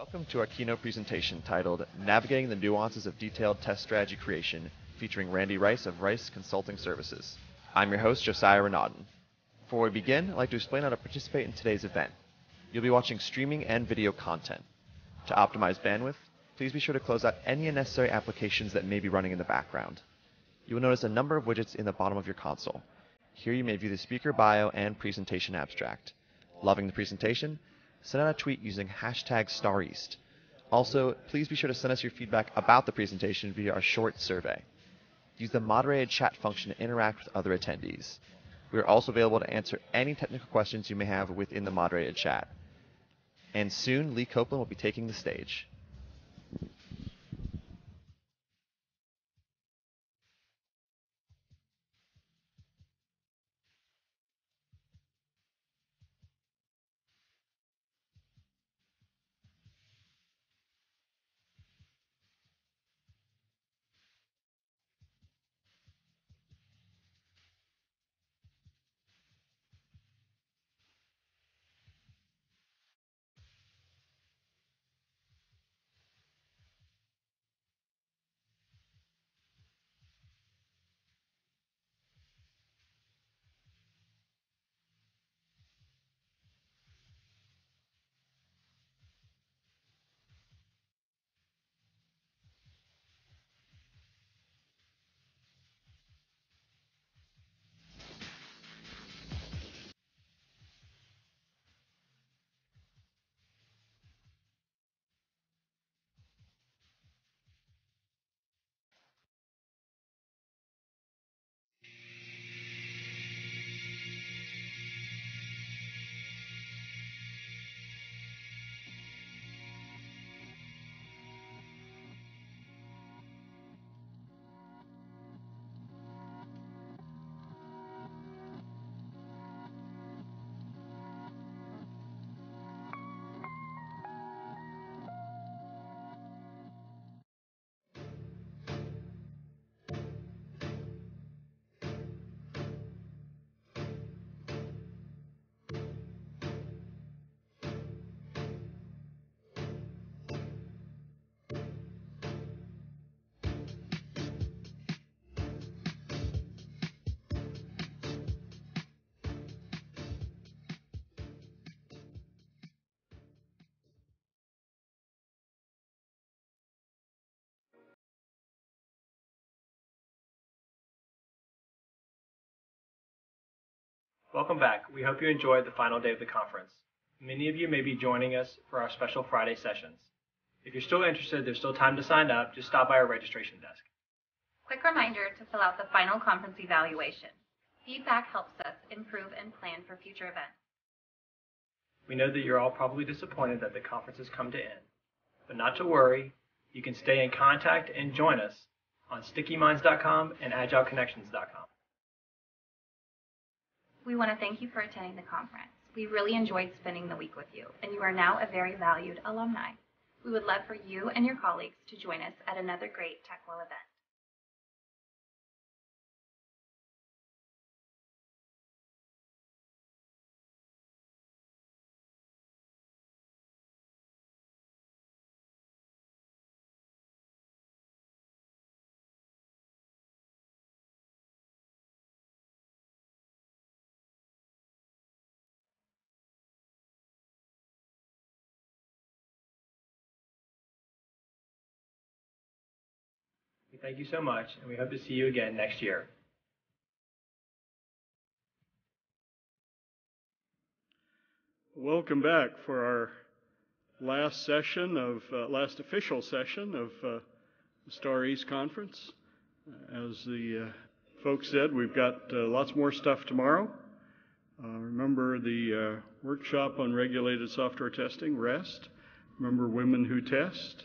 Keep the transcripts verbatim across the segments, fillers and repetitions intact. Welcome to our keynote presentation titled Navigating the Nuances of Detailed Test Strategy Creation, featuring Randy Rice of Rice Consulting Services. I'm your host, Josiah Renaudin. Before we begin, I'd like to explain how to participate in today's event. You'll be watching streaming and video content. To optimize bandwidth, please be sure to close out any unnecessary applications that may be running in the background. You will notice a number of widgets in the bottom of your console. Here you may view the speaker bio and presentation abstract. Loving the presentation? Send out a tweet using hashtag StarEast. Also, please be sure to send us your feedback about the presentation via our short survey. Use the moderated chat function to interact with other attendees. We are also available to answer any technical questions you may have within the moderated chat. And soon, Lee Copeland will be taking the stage. Welcome back. We hope you enjoyed the final day of the conference. Many of you may be joining us for our special Friday sessions. If you're still interested, there's still time to sign up. Just stop by our registration desk. Quick reminder to fill out the final conference evaluation. Feedback helps us improve and plan for future events. We know that you're all probably disappointed that the conference has come to end, but not to worry. You can stay in contact and join us on Sticky Minds dot com and Agile Connections dot com. We want to thank you for attending the conference. We really enjoyed spending the week with you, and you are now a very valued alumni. We would love for you and your colleagues to join us at another great TechWell event. Thank you so much, and we hope to see you again next year. Welcome back for our last session of uh, last official session of uh, the StarEast conference. As the uh, folks said, we've got uh, lots more stuff tomorrow. Uh, remember the uh, workshop on regulated software testing, REST. Remember Women Who Test.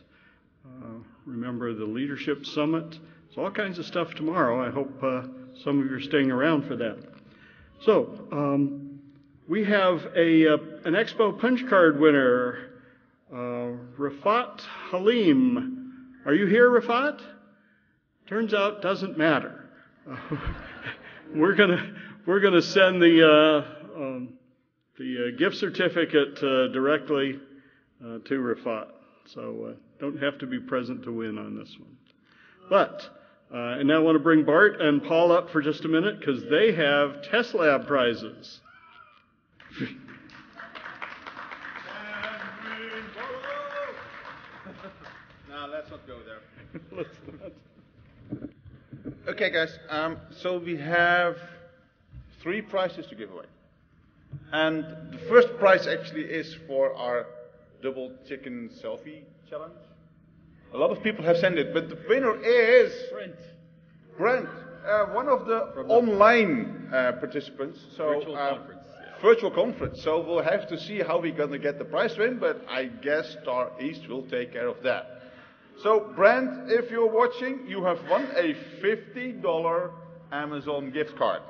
Uh, remember the Leadership Summit. It's all kinds of stuff tomorrow. I hope uh, some of you are staying around for that. So um, we have a uh, an Expo punch card winner, uh, Rafat Halim. Are you here, Rafat? Turns out doesn't matter. Uh, we're gonna we're gonna send the uh, um, the uh, gift certificate uh, directly uh, to Rafat. So uh, don't have to be present to win on this one. But, uh, and now I want to bring Bart and Paul up for just a minute because they have Test Lab prizes. No, let's not go there. Let's not. Okay, guys. Um, so we have three prizes to give away. And the first prize actually is for our double chicken selfie challenge. A lot of people have sent it, but the winner is Brent. Brent, uh, one of the From online uh, participants. So virtual uh, conference. Yeah. Virtual conference. So we'll have to see how we're gonna get the prize win, but I guess StarEast will take care of that. So Brent, if you're watching, you have won a fifty dollar Amazon gift card.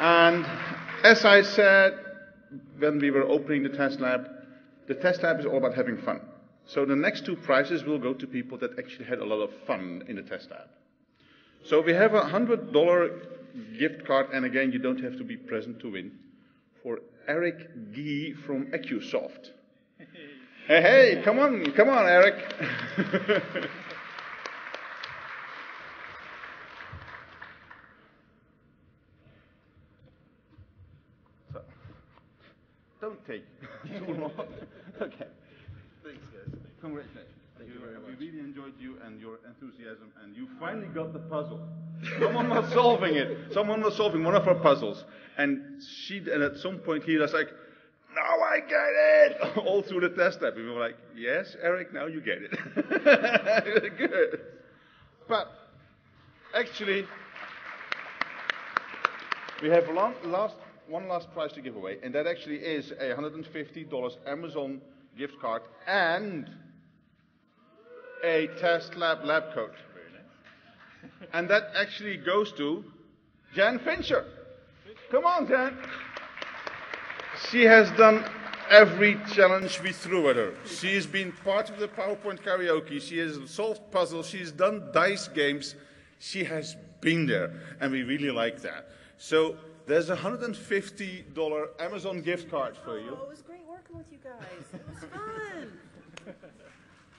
And as I said when we were opening the test lab, the test lab is all about having fun. So the next two prizes will go to people that actually had a lot of fun in the test lab. So we have a one hundred dollar gift card, and again, you don't have to be present to win, for Eric Gee from AccuSoft. Hey, hey, come on, come on, Eric. Don't take too long. Okay. Thanks, guys. Congratulations. Thank you, you very much. We really enjoyed you and your enthusiasm, and you finally got the puzzle. Someone was solving it. Someone was solving one of our puzzles, and she. And at some point, he was like, "Now I get it!" All through the test lab, we were like, "Yes, Eric, now you get it." Good. But actually, we have a long last. One last prize to give away, and that actually is a one hundred fifty dollar Amazon gift card and a test lab lab coat. Very nice. And that actually goes to Jan Fincher. Come on, Jan. She has done every challenge we threw at her. She has been part of the PowerPoint karaoke. She has solved puzzles. She's done dice games. She has been there, and we really like that. So there's a one hundred fifty dollar Amazon gift card for you. Oh, it was great working with you guys. It was fun.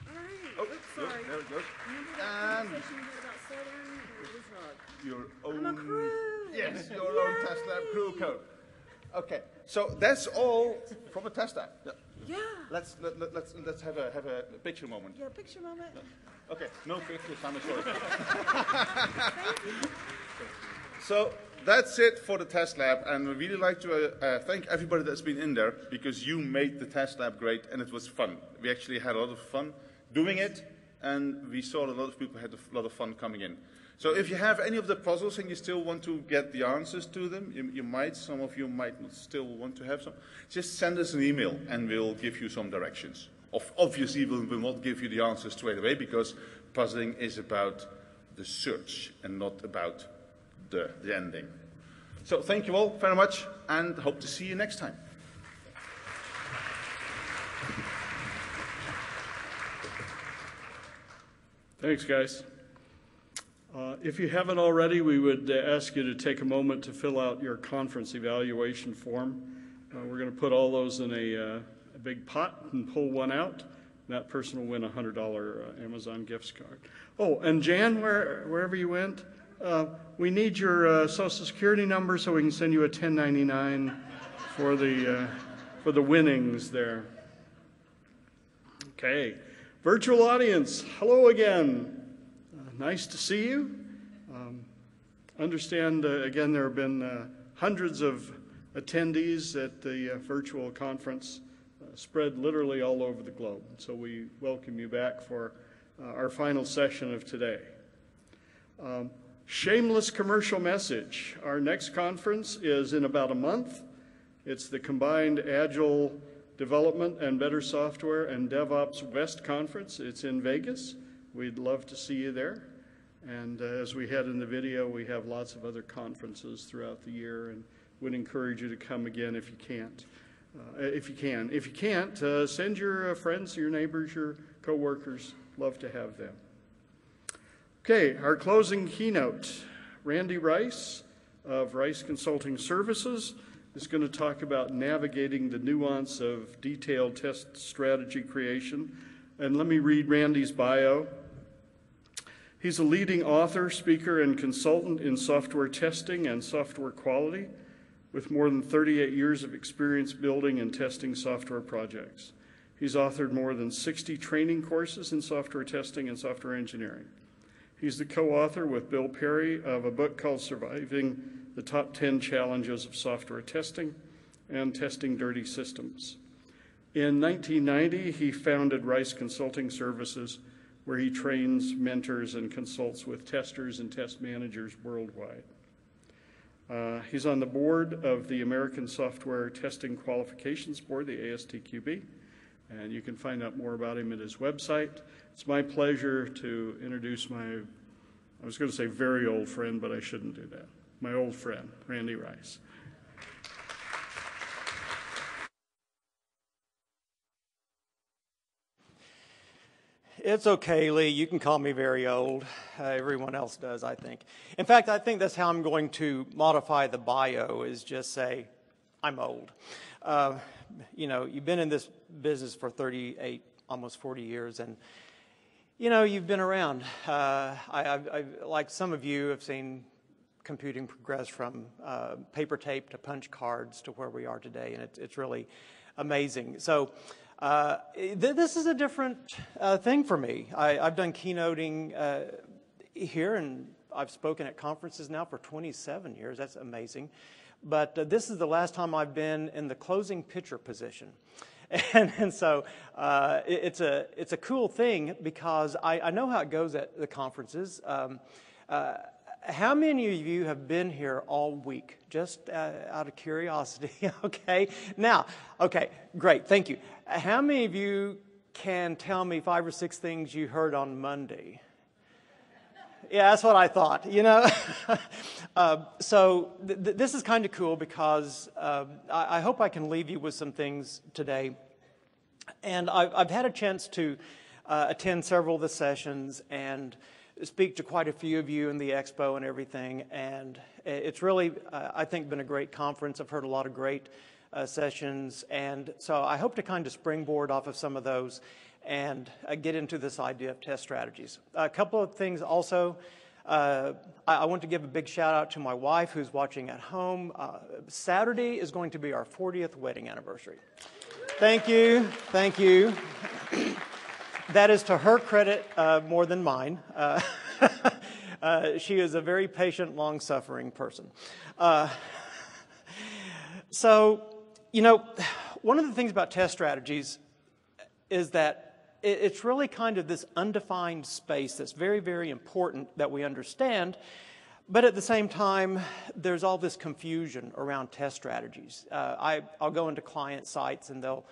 All right. Oh, oops, sorry. There it goes. Remember that and conversation you had about Southern or Israel? Your own. I'm a crew. Yes, your Yay. Own test lab crew code. Okay, so that's all from a test lab. Yeah. yeah. Let's let, let, let's let's have a have a picture moment. Yeah, picture moment. No. Okay, no pictures. I'm sorry. Thank you. So that's it for the test lab, and we really like to uh, uh, thank everybody that's been in there, because you made the test lab great, and it was fun. We actually had a lot of fun doing it, and we saw a lot of people had a lot of fun coming in. So if you have any of the puzzles and you still want to get the answers to them, you, you might, some of you might not still want to have some, just send us an email and we'll give you some directions. Of, obviously we will not give you the answers straight away, because puzzling is about the search and not about The, the ending. So thank you all very much, and hope to see you next time. Thanks, guys. Uh, if you haven't already, we would uh, ask you to take a moment to fill out your conference evaluation form. Uh, we're going to put all those in a, uh, a big pot and pull one out. That person will win a one hundred dollar uh, Amazon gift card. Oh, and Jan, where, wherever you went, Uh, we need your uh, social security number so we can send you a ten ninety-nine for the uh, for the winnings there. Okay, virtual audience, hello again. Uh, nice to see you. Um, understand uh, again there have been uh, hundreds of attendees at the uh, virtual conference, uh, spread literally all over the globe. So we welcome you back for uh, our final session of today. Um, Shameless commercial message. Our next conference is in about a month. It's the Combined Agile Development and Better Software and DevOps West Conference. It's in Vegas. We'd love to see you there. And uh, as we had in the video, we have lots of other conferences throughout the year, and would encourage you to come again if you can't. Uh, if you can. If you can't, uh, send your uh, friends, your neighbors, your coworkers. Love to have them. Okay, our closing keynote, Randy Rice of Rice Consulting Services is going to talk about navigating the nuance of detailed test strategy creation. And let me read Randy's bio. He's a leading author, speaker, and consultant in software testing and software quality, with more than thirty-eight years of experience building and testing software projects. He's authored more than sixty training courses in software testing and software engineering. He's the co-author with Bill Perry of a book called Surviving the Top ten Challenges of Software Testing and Testing Dirty Systems. In nineteen ninety, he founded Rice Consulting Services, where he trains, mentors, and consults with testers and test managers worldwide. Uh, he's on the board of the American Software Testing Qualifications Board, the A S T Q B, and you can find out more about him at his website. It's my pleasure to introduce my, I was going to say very old friend, but I shouldn't do that, my old friend, Randy Rice. It's okay, Lee. You can call me very old. Uh, everyone else does, I think. In fact, I think that's how I'm going to modify the bio, is just say, I'm old. Uh, you know, you've been in this business for thirty-eight, almost forty years, and, you know, you've been around. Uh, I, I, I, like some of you, have seen computing progress from uh, paper tape to punch cards to where we are today, and it, it's really amazing. So. Uh, th this is a different uh, thing for me. I, I've done keynoting uh, here, and I've spoken at conferences now for twenty-seven years. That's amazing. But uh, this is the last time I've been in the closing pitcher position. And, and so uh, it, it's, a, it's a cool thing, because I, I know how it goes at the conferences. Um, uh, How many of you have been here all week? Just uh, out of curiosity, okay? Now, okay, great, thank you. How many of you can tell me five or six things you heard on Monday? Yeah, that's what I thought, you know? uh, so th th this is kind of cool, because uh, I, I hope I can leave you with some things today. And I've, I've had a chance to uh, attend several of the sessions and speak to quite a few of you in the expo and everything, and it's really, uh, I think, been a great conference. I've heard a lot of great uh, sessions, and so I hope to kind of springboard off of some of those and uh, get into this idea of test strategies. A couple of things also. Uh, I, I want to give a big shout out to my wife, who's watching at home. Uh, Saturday is going to be our fortieth wedding anniversary. Thank you, thank you. That is to her credit uh, more than mine. Uh, uh, she is a very patient, long-suffering person. Uh, so, you know, one of the things about test strategies is that it, it's really kind of this undefined space that's very, very important that we understand, but at the same time, there's all this confusion around test strategies. Uh, I, I'll go into client sites, and they'll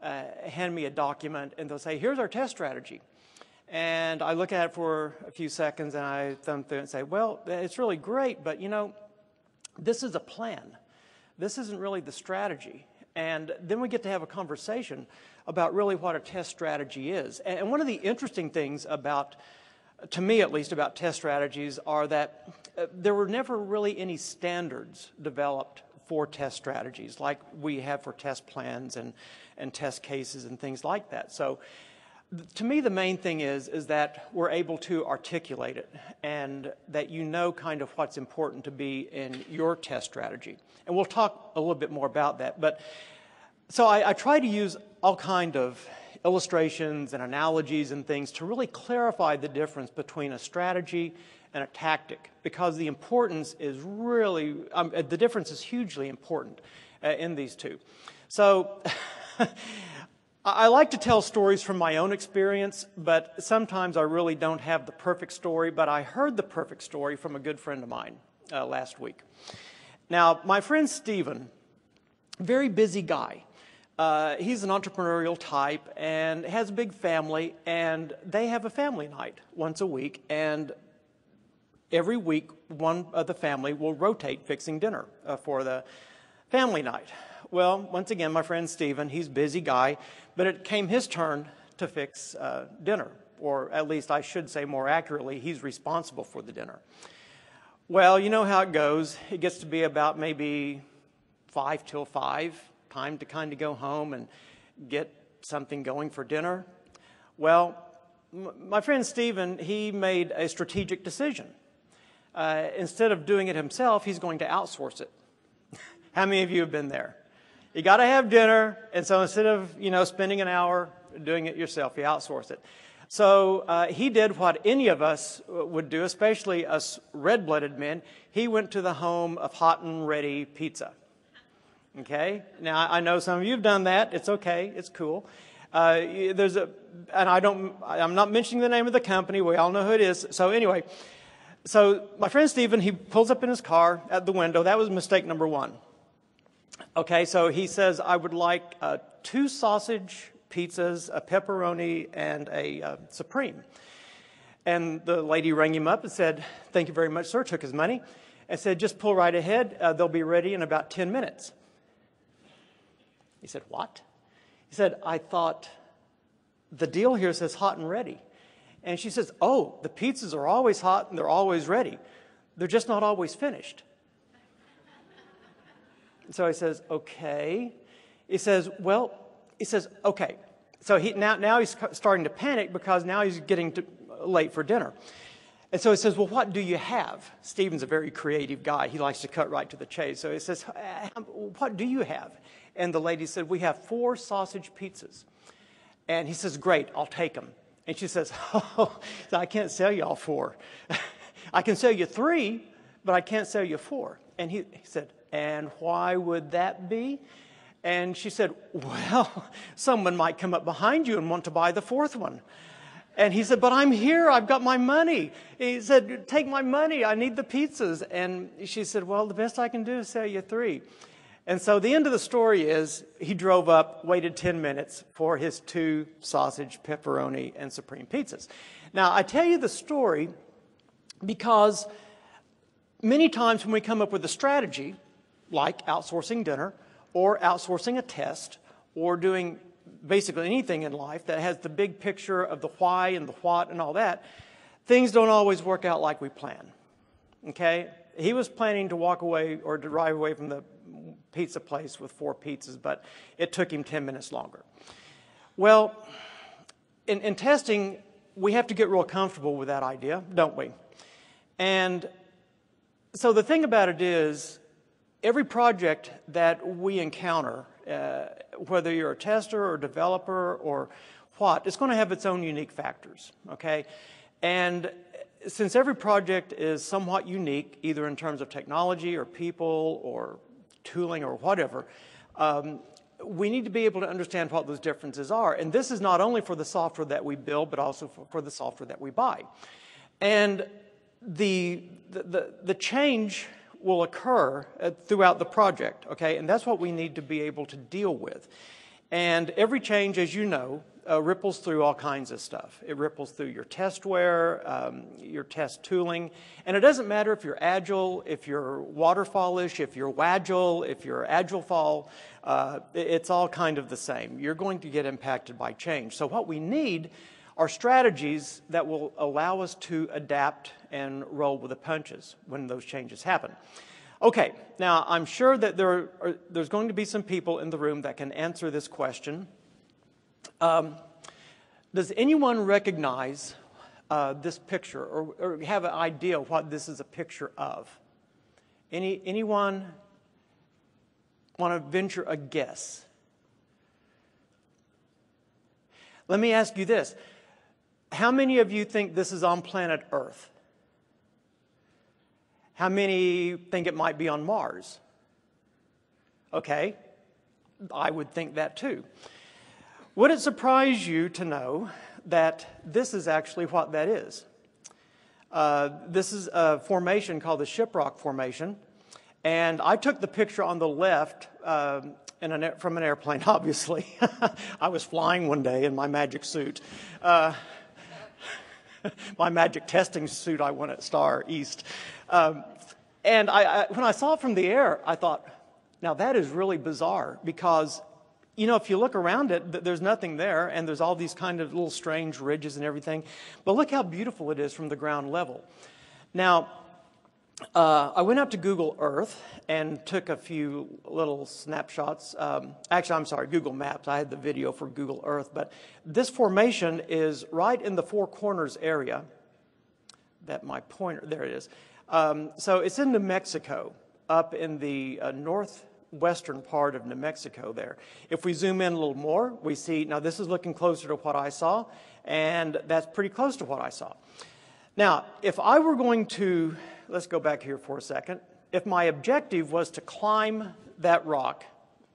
Uh, hand me a document, and they'll say, here's our test strategy. And I look at it for a few seconds, and I thumb through it and say, well, it's really great, but, you know, this is a plan. This isn't really the strategy. And then we get to have a conversation about really what a test strategy is. And one of the interesting things about, to me at least, about test strategies are that uh, there were never really any standards developed for test strategies, like we have for test plans and, and test cases and things like that. So to me, the main thing is, is that we're able to articulate it, and that you know kind of what's important to be in your test strategy. And we'll talk a little bit more about that. But so I, I try to use all kind of illustrations and analogies and things to really clarify the difference between a strategy and a tactic, because the importance is really, um, the difference is hugely important uh, in these two. So I like to tell stories from my own experience, but sometimes I really don't have the perfect story, but I heard the perfect story from a good friend of mine uh, last week. Now, my friend Stephen, very busy guy. Uh, he's an entrepreneurial type and has a big family, and they have a family night once a week, and every week, one of the family will rotate fixing dinner uh, for the family night. Well, once again, my friend Stephen, he's a busy guy, but it came his turn to fix uh, dinner, or at least I should say more accurately, he's responsible for the dinner. Well, you know how it goes. It gets to be about maybe five till five, time to kind of go home and get something going for dinner. Well, m my friend Stephen, he made a strategic decision. Uh, instead of doing it himself, he's going to outsource it. How many of you have been there? You got to have dinner, and so instead of, you know, spending an hour doing it yourself, you outsource it. So uh, he did what any of us would do, especially us red-blooded men. He went to the home of hot and ready pizza. Okay? Now, I know some of you have done that. It's okay. It's cool. Uh, there's a, and I don't, I'm not mentioning the name of the company. We all know who it is. So anyway, so my friend Stephen, he pulls up in his car at the window. That was mistake number one. Okay, so he says, I would like uh, two sausage pizzas, a pepperoni, and a uh, Supreme. And the lady rang him up and said, thank you very much, sir, took his money, and said, just pull right ahead. Uh, they'll be ready in about ten minutes. He said, what? He said, I thought the deal here says hot and ready. And she says, oh, the pizzas are always hot and they're always ready. They're just not always finished. So he says, okay. He says, well, he says, okay. So he, now, now he's starting to panic because now he's getting to, late for dinner. And so he says, well, what do you have? Stephen's a very creative guy. He likes to cut right to the chase. So he says, what do you have? And the lady said, we have four sausage pizzas. And he says, great, I'll take them. And she says, oh, I can't sell you all four. I can sell you three, but I can't sell you four. And he, he said, and why would that be? And she said, well, someone might come up behind you and want to buy the fourth one. And he said, but I'm here. I've got my money. He said, take my money. I need the pizzas. And she said, well, the best I can do is sell you three. And so the end of the story is he drove up, waited ten minutes for his two sausage, pepperoni, and Supreme pizzas. Now, I tell you the story because many times when we come up with a strategy, like outsourcing dinner or outsourcing a test or doing basically anything in life that has the big picture of the why and the what and all that, things don't always work out like we plan. Okay? He was planning to walk away or to drive away from the pizza place with four pizzas, but it took him ten minutes longer. Well, in, in testing, we have to get real comfortable with that idea, don't we? And so the thing about it is, every project that we encounter, uh, whether you're a tester or developer or what, it's going to have its own unique factors, okay? And since every project is somewhat unique, either in terms of technology or people or tooling or whatever, um, we need to be able to understand what those differences are. And this is not only for the software that we build, but also for, for the software that we buy. And the, the, the, the change will occur throughout the project, okay? And that's what we need to be able to deal with. And every change, as you know, uh, ripples through all kinds of stuff. It ripples through your testware, um, your test tooling, and it doesn't matter if you're agile, if you're waterfallish, if you're wagile, if you're agilefall, uh, it's all kind of the same. You're going to get impacted by change. So what we need are strategies that will allow us to adapt and roll with the punches when those changes happen. Okay, now I'm sure that there are, there's going to be some people in the room that can answer this question. Um, does anyone recognize uh, this picture or, or have an idea what this is a picture of? Any, anyone want to venture a guess? Let me ask you this. How many of you think this is on planet Earth? How many think it might be on Mars? Okay, I would think that too. Would it surprise you to know that this is actually what that is? Uh, this is a formation called the Shiprock Formation, and I took the picture on the left uh, in an, from an airplane, obviously. I was flying one day in my magic suit. Uh, My magic testing suit I won at StarEast. Um, and I, I, when I saw it from the air, I thought, now that is really bizarre because, you know, if you look around it, th there's nothing there, and there's all these kind of little strange ridges and everything. But look how beautiful it is from the ground level. Now, Uh, I went up to Google Earth and took a few little snapshots. Um, actually, I'm sorry, Google Maps. I had the video for Google Earth, but this formation is right in the Four Corners area. That my pointer, there it is. Um, so it's in New Mexico, up in the uh, northwestern part of New Mexico there. If we zoom in a little more, we see, now this is looking closer to what I saw, and that's pretty close to what I saw. Now, if I were going to, let's go back here for a second. If my objective was to climb that rock,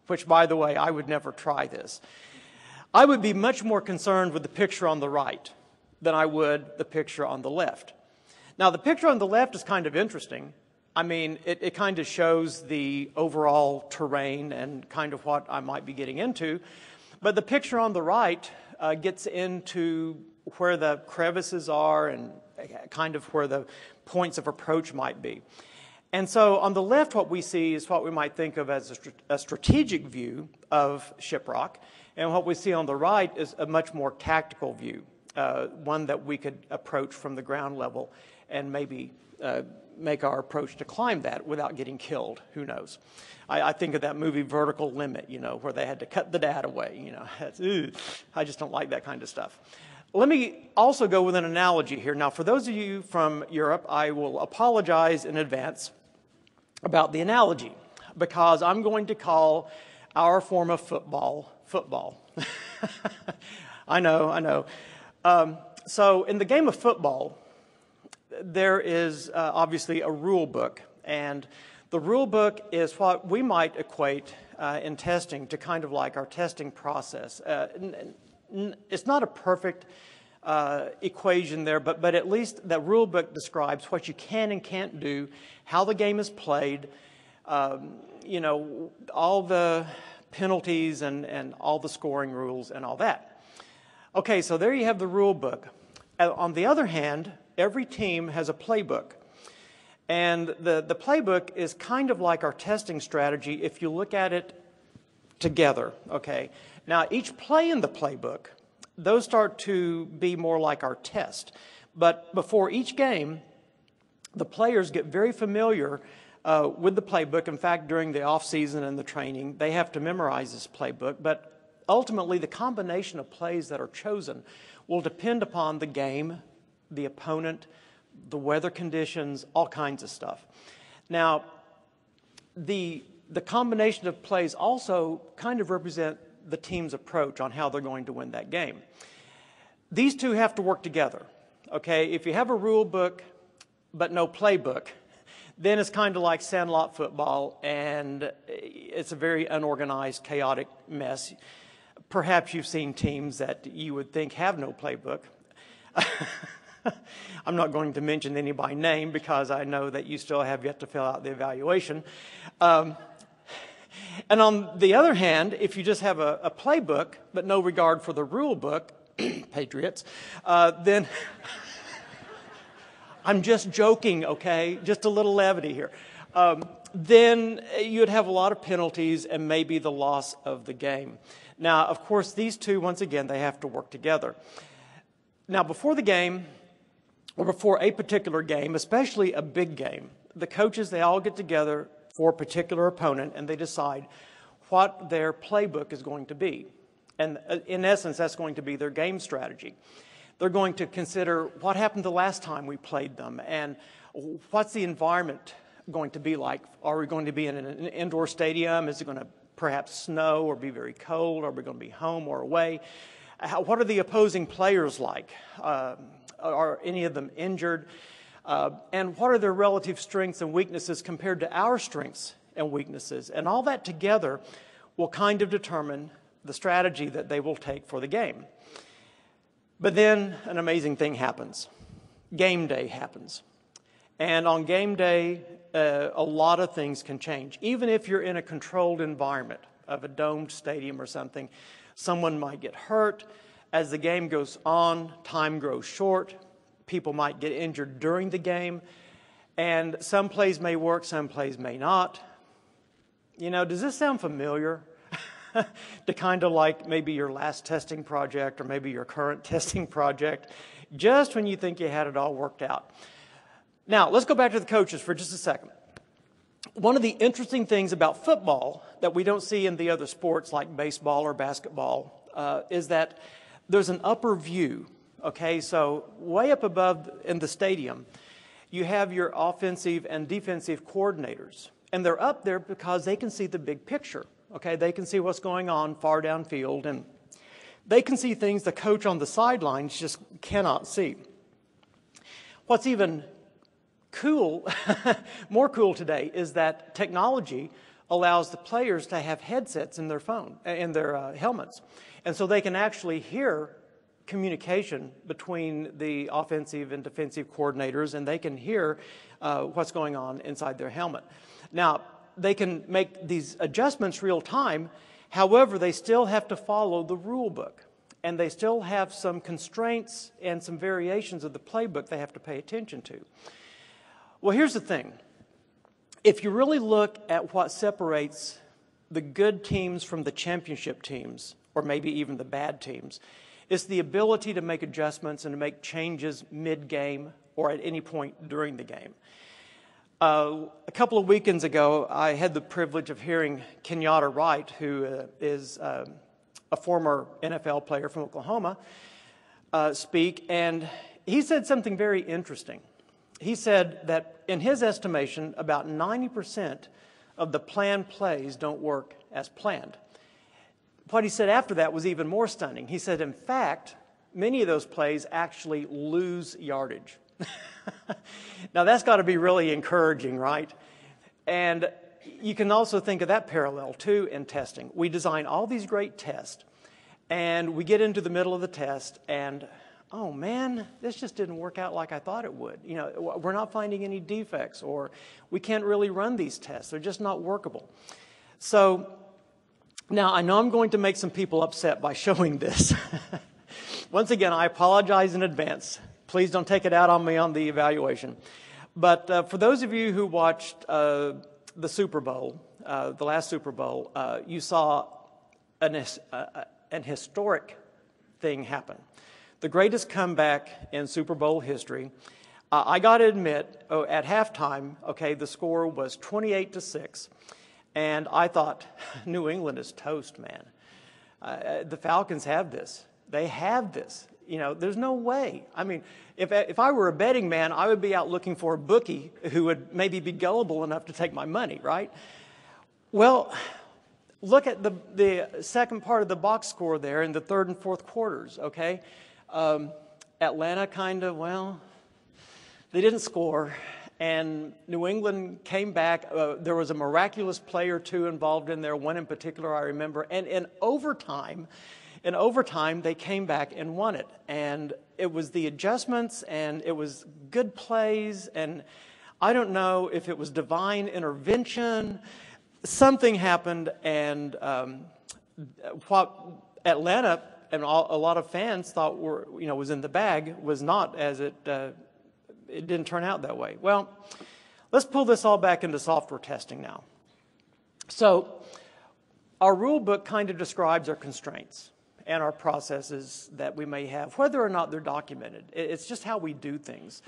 which, by the way, I would never try this, I would be much more concerned with the picture on the right than I would the picture on the left. Now, the picture on the left is kind of interesting. I mean, it, it kind of shows the overall terrain and kind of what I might be getting into. But the picture on the right uh, gets into where the crevices are and kind of where the points of approach might be. And so on the left, what we see is what we might think of as a, str a strategic view of Shiprock. And what we see on the right is a much more tactical view, uh, one that we could approach from the ground level and maybe uh, make our approach to climb that without getting killed. Who knows? I, I think of that movie Vertical Limit, you know, where they had to cut the dad away. You know, that's, ew, I just don't like that kind of stuff. Let me also go with an analogy here. Now, for those of you from Europe, I will apologize in advance about the analogy, because I'm going to call our form of football, football. I know, I know. Um, so in the game of football, there is uh, obviously a rule book, and the rule book is what we might equate uh, in testing to kind of like our testing process. Uh, It's not a perfect uh, equation there, but, but at least that rule book describes what you can and can't do, how the game is played, um, you know, all the penalties and, and all the scoring rules and all that. Okay, so there you have the rule book. On the other hand, every team has a playbook. And the, the playbook is kind of like our testing strategy if you look at it together, okay? Now, each play in the playbook, those start to be more like our test. But before each game, the players get very familiar uh, with the playbook. In fact, during the off-season and the training, they have to memorize this playbook. But ultimately, the combination of plays that are chosen will depend upon the game, the opponent, the weather conditions, all kinds of stuff. Now, the, the combination of plays also kind of represent the team's approach on how they're going to win that game. These two have to work together, okay? If you have a rule book but no playbook, then it's kind of like sandlot football, and it's a very unorganized, chaotic mess. Perhaps you've seen teams that you would think have no playbook. I'm not going to mention any by name because I know that you still have yet to fill out the evaluation. Um, And on the other hand, if you just have a, a playbook but no regard for the rule book, patriots, uh, then I'm just joking, okay? Just a little levity here. Um, then you'd have a lot of penalties and maybe the loss of the game. Now, of course, these two, once again, they have to work together. Now, before the game, or before a particular game, especially a big game, the coaches, they all get together for a particular opponent, and they decide what their playbook is going to be. And in essence, that's going to be their game strategy. They're going to consider what happened the last time we played them, and what's the environment going to be like? Are we going to be in an indoor stadium? Is it going to perhaps snow or be very cold? Are we going to be home or away? How, what are the opposing players like? Uh, are any of them injured? Uh, and what are their relative strengths and weaknesses compared to our strengths and weaknesses? And all that together will kind of determine the strategy that they will take for the game. But then an amazing thing happens. Game day happens. And on game day, uh, a lot of things can change. Even if you're in a controlled environment of a domed stadium or something, someone might get hurt. As the game goes on, time grows short. People might get injured during the game, and some plays may work, some plays may not. You know, does this sound familiar to kind of like maybe your last testing project or maybe your current testing project, just when you think you had it all worked out? Now, let's go back to the coaches for just a second. One of the interesting things about football that we don't see in the other sports like baseball or basketball uh, is that there's an upper view, okay? So way up above in the stadium, you have your offensive and defensive coordinators, and they're up there because they can see the big picture, okay? They can see what's going on far downfield, and they can see things the coach on the sidelines just cannot see. What's even cool, more cool today, is that technology allows the players to have headsets in their phone, in their uh, helmets, and so they can actually hear communication between the offensive and defensive coordinators, and they can hear uh, what's going on inside their helmet. Now, they can make these adjustments real time. However, they still have to follow the rule book, and they still have some constraints and some variations of the playbook they have to pay attention to. Well, here's the thing. If you really look at what separates the good teams from the championship teams, or maybe even the bad teams, it's the ability to make adjustments and to make changes mid-game or at any point during the game. Uh, a couple of weekends ago, I had the privilege of hearing Kenyatta Wright, who uh, is uh, a former N F L player from Oklahoma, uh, speak, and he said something very interesting. He said that, in his estimation, about ninety percent of the planned plays don't work as planned. What he said after that was even more stunning. He said, in fact, many of those plays actually lose yardage. Now, that's got to be really encouraging, right? And you can also think of that parallel, too, in testing. We design all these great tests, and we get into the middle of the test, and, oh, man, this just didn't work out like I thought it would. You know, we're not finding any defects, or we can't really run these tests. They're just not workable. So now, I know I'm going to make some people upset by showing this. Once again, I apologize in advance. Please don't take it out on me on the evaluation. But uh, for those of you who watched uh, the Super Bowl, uh, the last Super Bowl, uh, you saw an, uh, an historic thing happen. The greatest comeback in Super Bowl history. Uh, I got to admit, oh, at halftime, okay, the score was twenty-eight to six. And I thought, New England is toast, man. Uh, the Falcons have this. They have this. You know, there's no way. I mean, if, if I were a betting man, I would be out looking for a bookie who would maybe be gullible enough to take my money, right? Well, look at the, the second part of the box score there in the third and fourth quarters, okay? Um, Atlanta kind of, well, they didn't score. And New England came back. Uh, there was a miraculous play or two involved in there, one in particular I remember. And in overtime, in overtime, they came back and won it. And it was the adjustments, and it was good plays, and I don't know if it was divine intervention. Something happened, and um, what Atlanta and all, a lot of fans thought were, you know, was in the bag was not as it. Uh, It didn't turn out that way. Well, let's pull this all back into software testing now. So our rule book kind of describes our constraints and our processes that we may have, whether or not they're documented. It's just how we do things.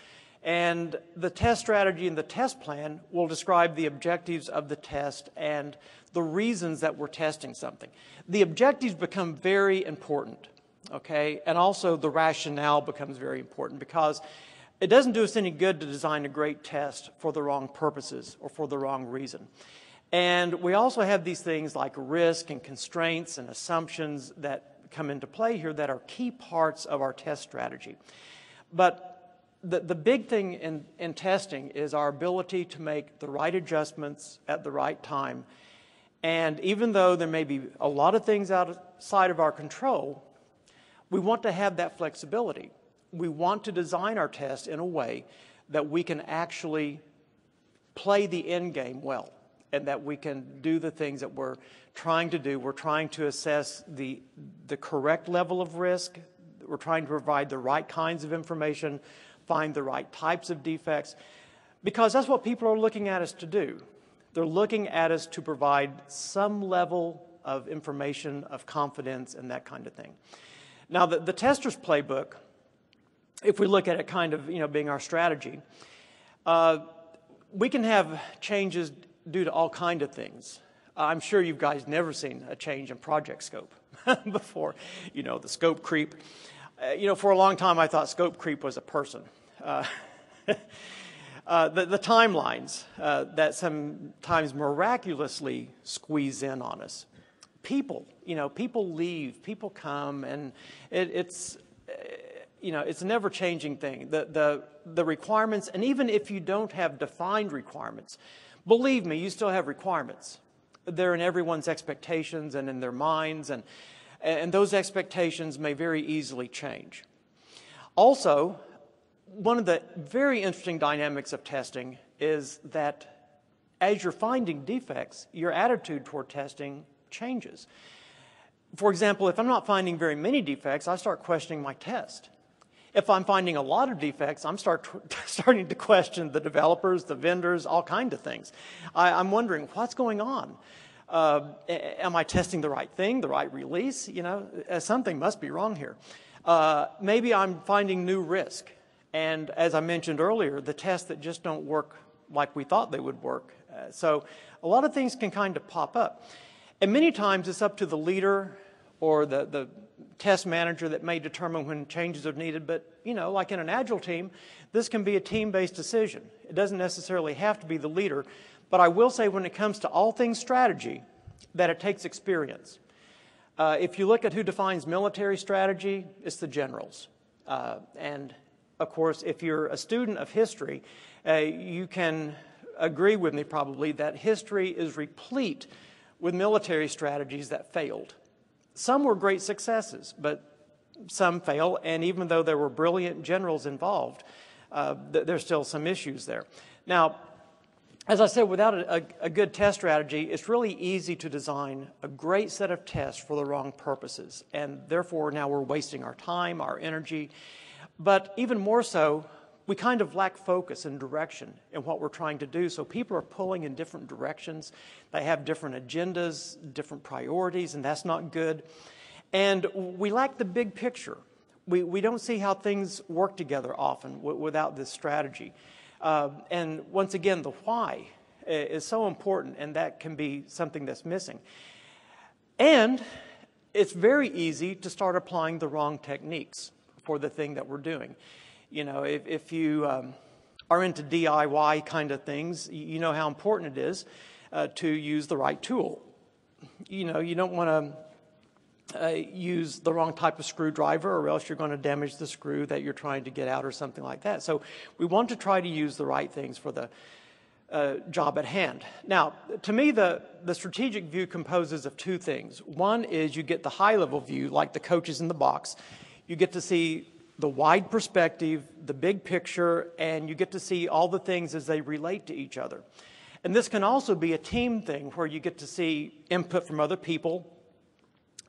And the test strategy and the test plan will describe the objectives of the test and the reasons that we're testing something. The objectives become very important, okay? And also the rationale becomes very important, because it doesn't do us any good to design a great test for the wrong purposes or for the wrong reason. And we also have these things like risk and constraints and assumptions that come into play here that are key parts of our test strategy. But the, the big thing in, in testing is our ability to make the right adjustments at the right time. And even though there may be a lot of things outside of our control, we want to have that flexibility. We want to design our test in a way that we can actually play the end game well, and that we can do the things that we're trying to do. We're trying to assess the, the correct level of risk. We're trying to provide the right kinds of information, find the right types of defects, because that's what people are looking at us to do. They're looking at us to provide some level of information, of confidence, and that kind of thing. Now, the, the tester's playbook, if we look at it kind of, you know, being our strategy, Uh, we can have changes due to all kinds of things. I'm sure you guys never seen a change in project scope before. You know, the scope creep. Uh, you know, for a long time I thought scope creep was a person. Uh, uh, the, the timelines uh, that sometimes miraculously squeeze in on us. People, you know, people leave, people come, and it, it's, uh, you know, it's a never-changing thing. The, the, the requirements, and even if you don't have defined requirements, believe me, you still have requirements. They're in everyone's expectations and in their minds, and, and those expectations may very easily change. Also, one of the very interesting dynamics of testing is that as you're finding defects, your attitude toward testing changes. For example, if I'm not finding very many defects, I start questioning my test. If I'm finding a lot of defects, I'm start starting to question the developers, the vendors, all kinds of things. I, I'm wondering, what's going on? Uh, am I testing the right thing, the right release? You know, something must be wrong here. Uh, maybe I'm finding new risk. And as I mentioned earlier, the tests that just don't work like we thought they would work. Uh, so a lot of things can kind of pop up. And many times it's up to the leader or the, the test manager that may determine when changes are needed. But, you know, like in an Agile team, this can be a team-based decision. It doesn't necessarily have to be the leader. But I will say when it comes to all things strategy, that it takes experience. Uh, if you look at who defines military strategy, it's the generals. Uh, and, of course, if you're a student of history, uh, you can agree with me probably that history is replete with military strategies that failed. Some were great successes, but some fail, and even though there were brilliant generals involved, uh, th there's still some issues there. Now, as I said, without a, a, a good test strategy, it's really easy to design a great set of tests for the wrong purposes, and therefore now we're wasting our time, our energy, but even more so, we kind of lack focus and direction in what we're trying to do. So people are pulling in different directions. They have different agendas, different priorities, and that's not good. And we lack the big picture. We, we don't see how things work together often w without this strategy. Uh, and once again, the why is so important, and that can be something that's missing. And it's very easy to start applying the wrong techniques for the thing that we're doing. You know, if, if you um, are into D I Y kind of things, you know how important it is uh, to use the right tool. You know, you don't want to uh, use the wrong type of screwdriver or else you're going to damage the screw that you're trying to get out or something like that. So we want to try to use the right things for the uh, job at hand. Now, to me, the, the strategic view composes of two things. One is you get the high-level view, like the coaches in the box. You get to see the wide perspective, the big picture, and you get to see all the things as they relate to each other. And this can also be a team thing where you get to see input from other people.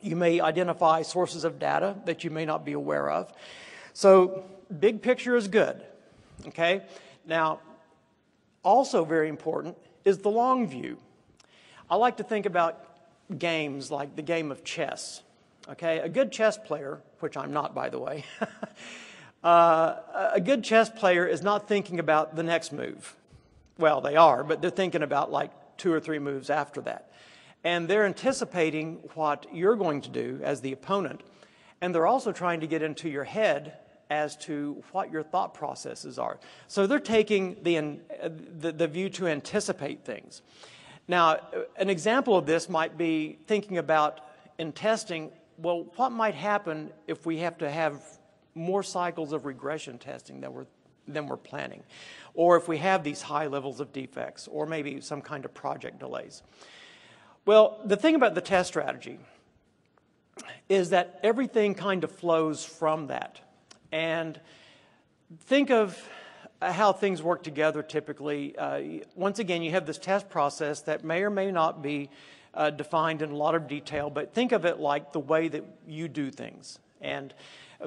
You may identify sources of data that you may not be aware of. So big picture is good, okay? Now, also very important is the long view. I like to think about games like the game of chess. Okay, a good chess player, which I'm not, by the way, uh, a good chess player is not thinking about the next move. Well, they are, but they're thinking about like two or three moves after that. And they're anticipating what you're going to do as the opponent, and they're also trying to get into your head as to what your thought processes are. So they're taking the, the, the view to anticipate things. Now, an example of this might be thinking about, in testing, well, what might happen if we have to have more cycles of regression testing than we're, than we're planning? Or if we have these high levels of defects, or maybe some kind of project delays? Well, the thing about the test strategy is that everything kind of flows from that. And think of how things work together typically. Uh, once again, you have this test process that may or may not be Uh, defined in a lot of detail, but think of it like the way that you do things. And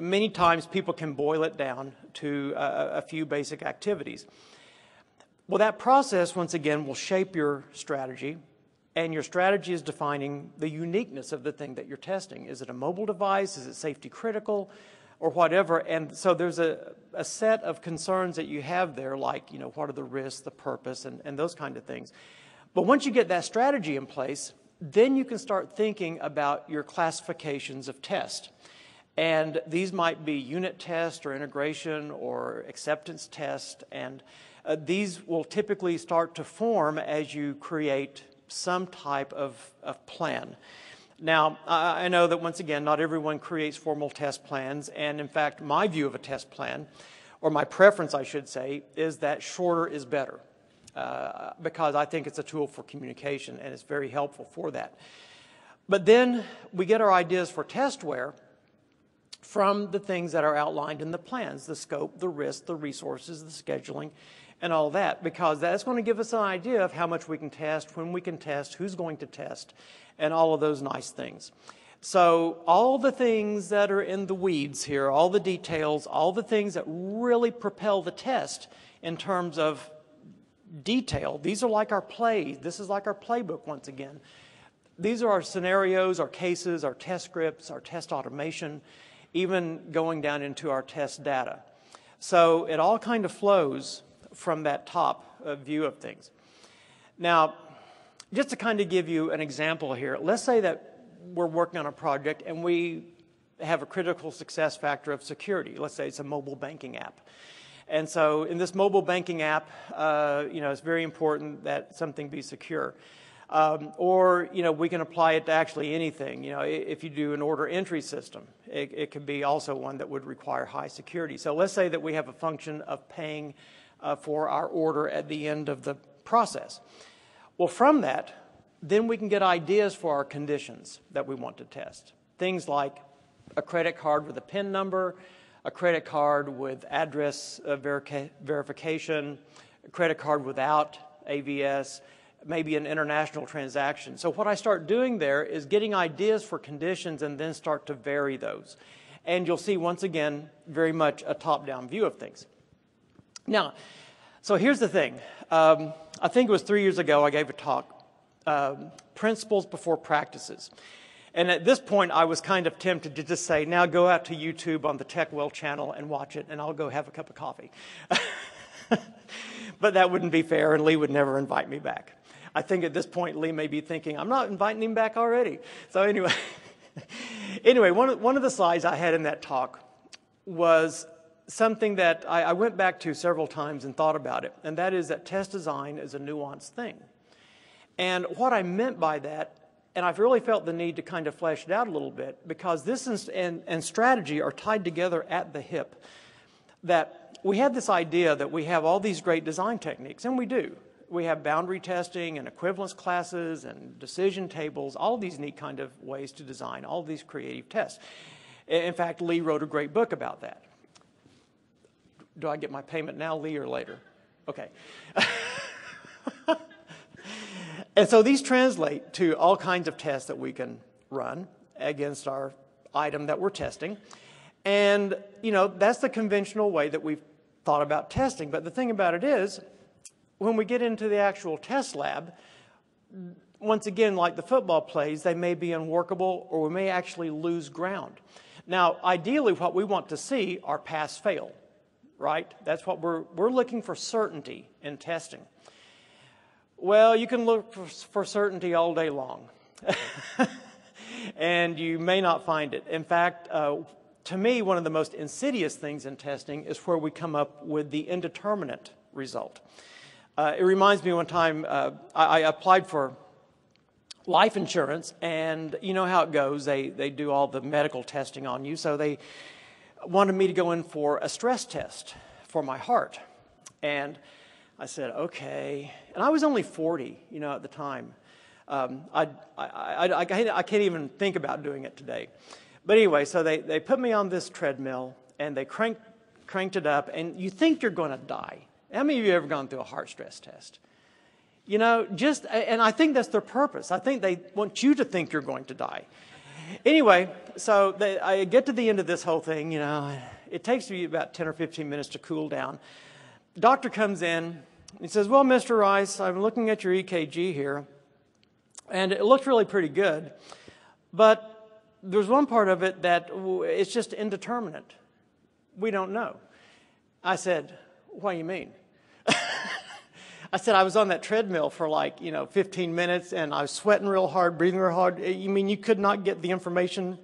many times people can boil it down to uh, a few basic activities. Well, that process, once again, will shape your strategy, and your strategy is defining the uniqueness of the thing that you're testing. Is it a mobile device? Is it safety critical? or whatever. And so there's a, a set of concerns that you have there, like, you know, what are the risks, the purpose, and, and those kind of things. But once you get that strategy in place, then you can start thinking about your classifications of tests. And these might be unit tests or integration or acceptance tests. And uh, these will typically start to form as you create some type of, of plan. Now, I know that, once again, not everyone creates formal test plans, and in fact, my view of a test plan, or my preference, I should say, is that shorter is better, uh, because I think it's a tool for communication, and it's very helpful for that. But then we get our ideas for testware from the things that are outlined in the plans, the scope, the risk, the resources, the scheduling, and all that, because that's going to give us an idea of how much we can test, when we can test, who's going to test, and all of those nice things. So all the things that are in the weeds here, all the details, all the things that really propel the test in terms of detail, these are like our plays. This is like our playbook once again. These are our scenarios, our cases, our test scripts, our test automation, even going down into our test data. So it all kind of flows from that top uh, view of things. Now, just to kind of give you an example here, let's say that we're working on a project and we have a critical success factor of security. Let's say it's a mobile banking app. And so in this mobile banking app, uh, you know, it's very important that something be secure. Um, or, you know, we can apply it to actually anything. You know, if you do an order entry system, it, it could be also one that would require high security. So let's say that we have a function of paying Uh, for our order at the end of the process. Well, from that, then we can get ideas for our conditions that we want to test. Things like a credit card with a PIN number, a credit card with address uh, verica- verification, a credit card without A V S, maybe an international transaction. So what I start doing there is getting ideas for conditions and then start to vary those. And you'll see, once again, very much a top-down view of things. Now, so here's the thing. Um, I think it was three years ago I gave a talk, um, Principles Before Practices. And at this point, I was kind of tempted to just say, now go out to YouTube on the TechWell channel and watch it, and I'll go have a cup of coffee. But that wouldn't be fair, and Lee would never invite me back. I think at this point, Lee may be thinking, I'm not inviting him back already. So anyway, anyway, one of, one of the slides I had in that talk was something that I, I went back to several times and thought about it, and that is that test design is a nuanced thing. And what I meant by that, and I've really felt the need to kind of flesh it out a little bit, because this is, and, and strategy are tied together at the hip, that we had this idea that we have all these great design techniques, and we do. We have boundary testing and equivalence classes and decision tables, all these neat kind of ways to design, all these creative tests. In fact, Lee wrote a great book about that. Do I get my payment now, Lee, or later? Okay. And so these translate to all kinds of tests that we can run against our item that we're testing. And, you know, that's the conventional way that we've thought about testing. But the thing about it is, when we get into the actual test lab, once again, like the football plays, they may be unworkable or we may actually lose ground. Now, ideally, what we want to see are pass-fail. Right? That's what we're, we're looking for, certainty in testing. Well, you can look for, for certainty all day long, and you may not find it. In fact, uh, to me, one of the most insidious things in testing is where we come up with the indeterminate result. Uh, it reminds me one time uh, I, I applied for life insurance, and you know how it goes. They, they do all the medical testing on you, so they wanted me to go in for a stress test for my heart. And I said, okay. And I was only forty, you know, at the time. Um, I, I, I, I, I can't even think about doing it today. But anyway, so they, they put me on this treadmill, and they crank, cranked it up, and you think you're going to die. How many of you have ever gone through a heart stress test? You know, just, and I think that's their purpose. I think they want you to think you're going to die. Anyway, so they, I get to the end of this whole thing, you know, it takes me about ten or fifteen minutes to cool down. The doctor comes in, he says, well, Mister Rice, I'm looking at your E K G here, and it looked really pretty good, but there's one part of it that it's just indeterminate. we don't know. I said, what do you mean? I said, I was on that treadmill for like, you know, fifteen minutes, and I was sweating real hard, breathing real hard. You mean you could not get the information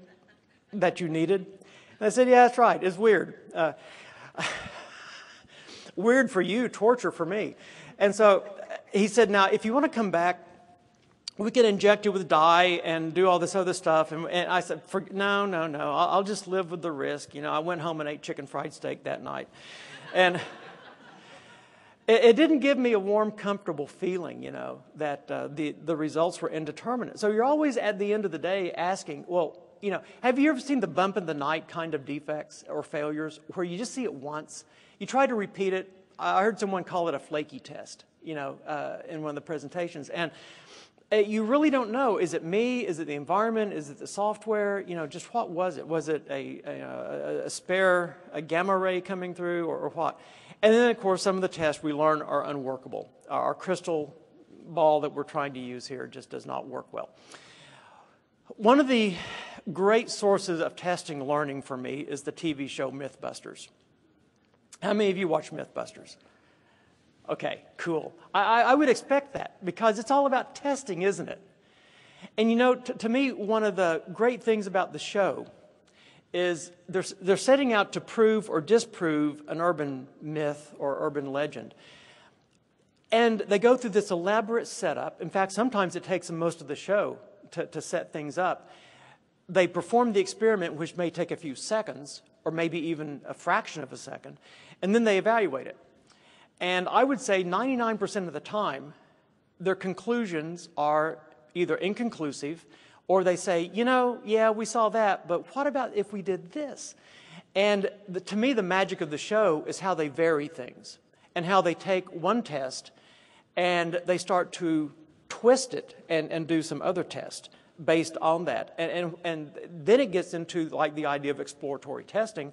that you needed? And I said, yeah, that's right. It's weird. Uh, weird for you, torture for me. And so he said, now, if you want to come back, we can inject you with dye and do all this other stuff. And, and I said, for, no, no, no. I'll, I'll just live with the risk. You know, I went home and ate chicken fried steak that night. And it didn't give me a warm, comfortable feeling, you know, that uh, the, the results were indeterminate. So you're always at the end of the day asking, well, you know, have you ever seen the bump in the night kind of defects or failures where you just see it once? You try to repeat it. I heard someone call it a flaky test, you know, uh, in one of the presentations. And uh, you really don't know, is it me? Is it the environment? Is it the software? You know, just what was it? Was it a, a, a spare a gamma ray coming through or, or what? And then, of course, some of the tests we learn are unworkable. Our crystal ball that we're trying to use here just does not work well. One of the great sources of testing learning for me is the T V show Mythbusters. How many of you watch Mythbusters? Okay, cool. I, I would expect that because it's all about testing, isn't it? And, you know, t to me, one of the great things about the show is they're, they're setting out to prove or disprove an urban myth or urban legend. And they go through this elaborate setup. In fact, sometimes it takes them most of the show to, to set things up. They perform the experiment, which may take a few seconds or maybe even a fraction of a second, and then they evaluate it. And I would say ninety-nine percent of the time, their conclusions are either inconclusive, or they say, you know, yeah, we saw that, but what about if we did this? And the, to me, the magic of the show is how they vary things and how they take one test and they start to twist it and, and do some other test based on that. And, and, and then it gets into like the idea of exploratory testing,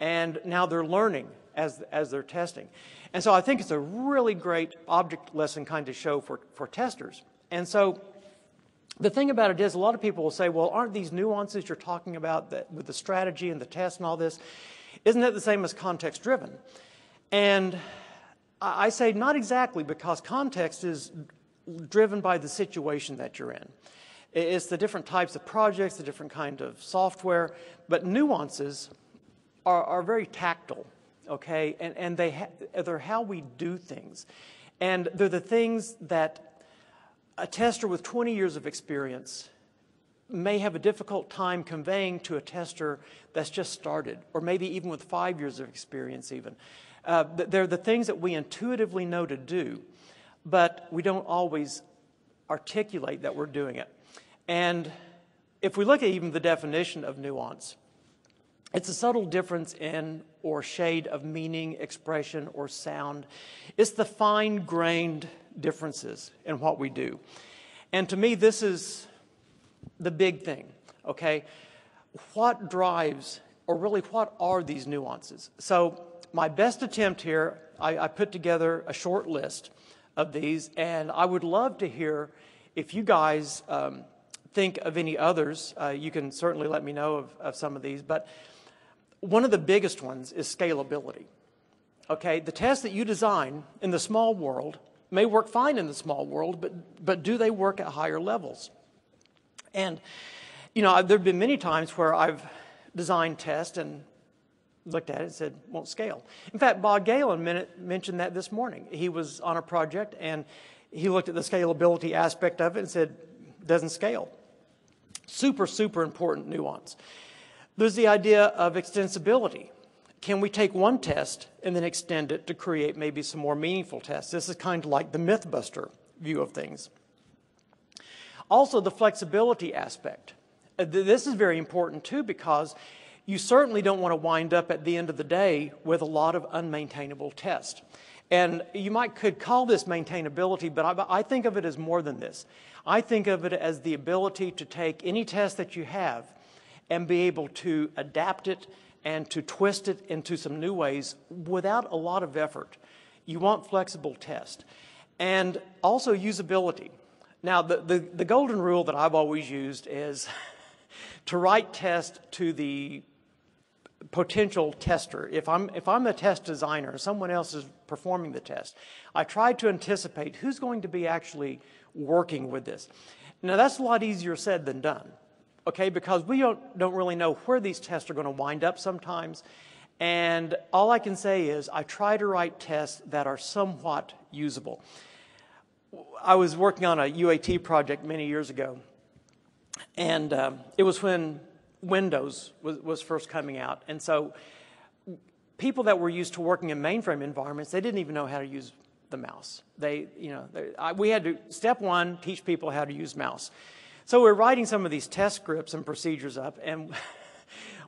and now they're learning as, as they're testing. And so I think it's a really great object lesson kind of show for, for testers. And so the thing about it is a lot of people will say, well, aren't these nuances you're talking about that with the strategy and the test and all this, isn't that the same as context-driven? And I say not exactly, because context is driven by the situation that you're in. It's the different types of projects, the different kind of software, but nuances are, are very tactile, okay? And, and they ha they're how we do things. And they're the things that a tester with twenty years of experience may have a difficult time conveying to a tester that's just started, or maybe even with five years of experience even. Uh, they're the things that we intuitively know to do, but we don't always articulate that we're doing it. And if we look at even the definition of nuance, it's a subtle difference in or shade of meaning, expression, or sound. It's the fine-grained differences in what we do. And to me, this is the big thing, okay? What drives, or really what are these nuances? So my best attempt here, I, I put together a short list of these, and I would love to hear if you guys um, think of any others. Uh, you can certainly let me know of, of some of these, but one of the biggest ones is scalability, okay? The tests that you design in the small world may work fine in the small world, but, but do they work at higher levels? And, you know, there have been many times where I've designed tests and looked at it and said, won't scale. In fact, Bob Galen mentioned that this morning. He was on a project, and he looked at the scalability aspect of it and said, doesn't scale. Super, super important nuance. There's the idea of extensibility. Can we take one test and then extend it to create maybe some more meaningful tests? This is kind of like the Mythbuster view of things. Also, the flexibility aspect. This is very important, too, because you certainly don't want to wind up at the end of the day with a lot of unmaintainable tests. And you might could call this maintainability, but I, I think of it as more than this. I think of it as the ability to take any test that you have and be able to adapt it and to twist it into some new ways without a lot of effort. You want flexible tests. And also usability. Now, the, the, the golden rule that I've always used is to write tests to the potential tester. If I'm, if I'm the test designer, someone else is performing the test, I try to anticipate who's going to be actually working with this. Now, that's a lot easier said than done, okay, because we don't, don't really know where these tests are going to wind up sometimes. And all I can say is I try to write tests that are somewhat usable. I was working on a U A T project many years ago, and um, it was when Windows was, was first coming out. And so people that were used to working in mainframe environments, they didn't even know how to use the mouse. They, you know, they, I, we had to, step one, teach people how to use mouse. So we're writing some of these test scripts and procedures up, and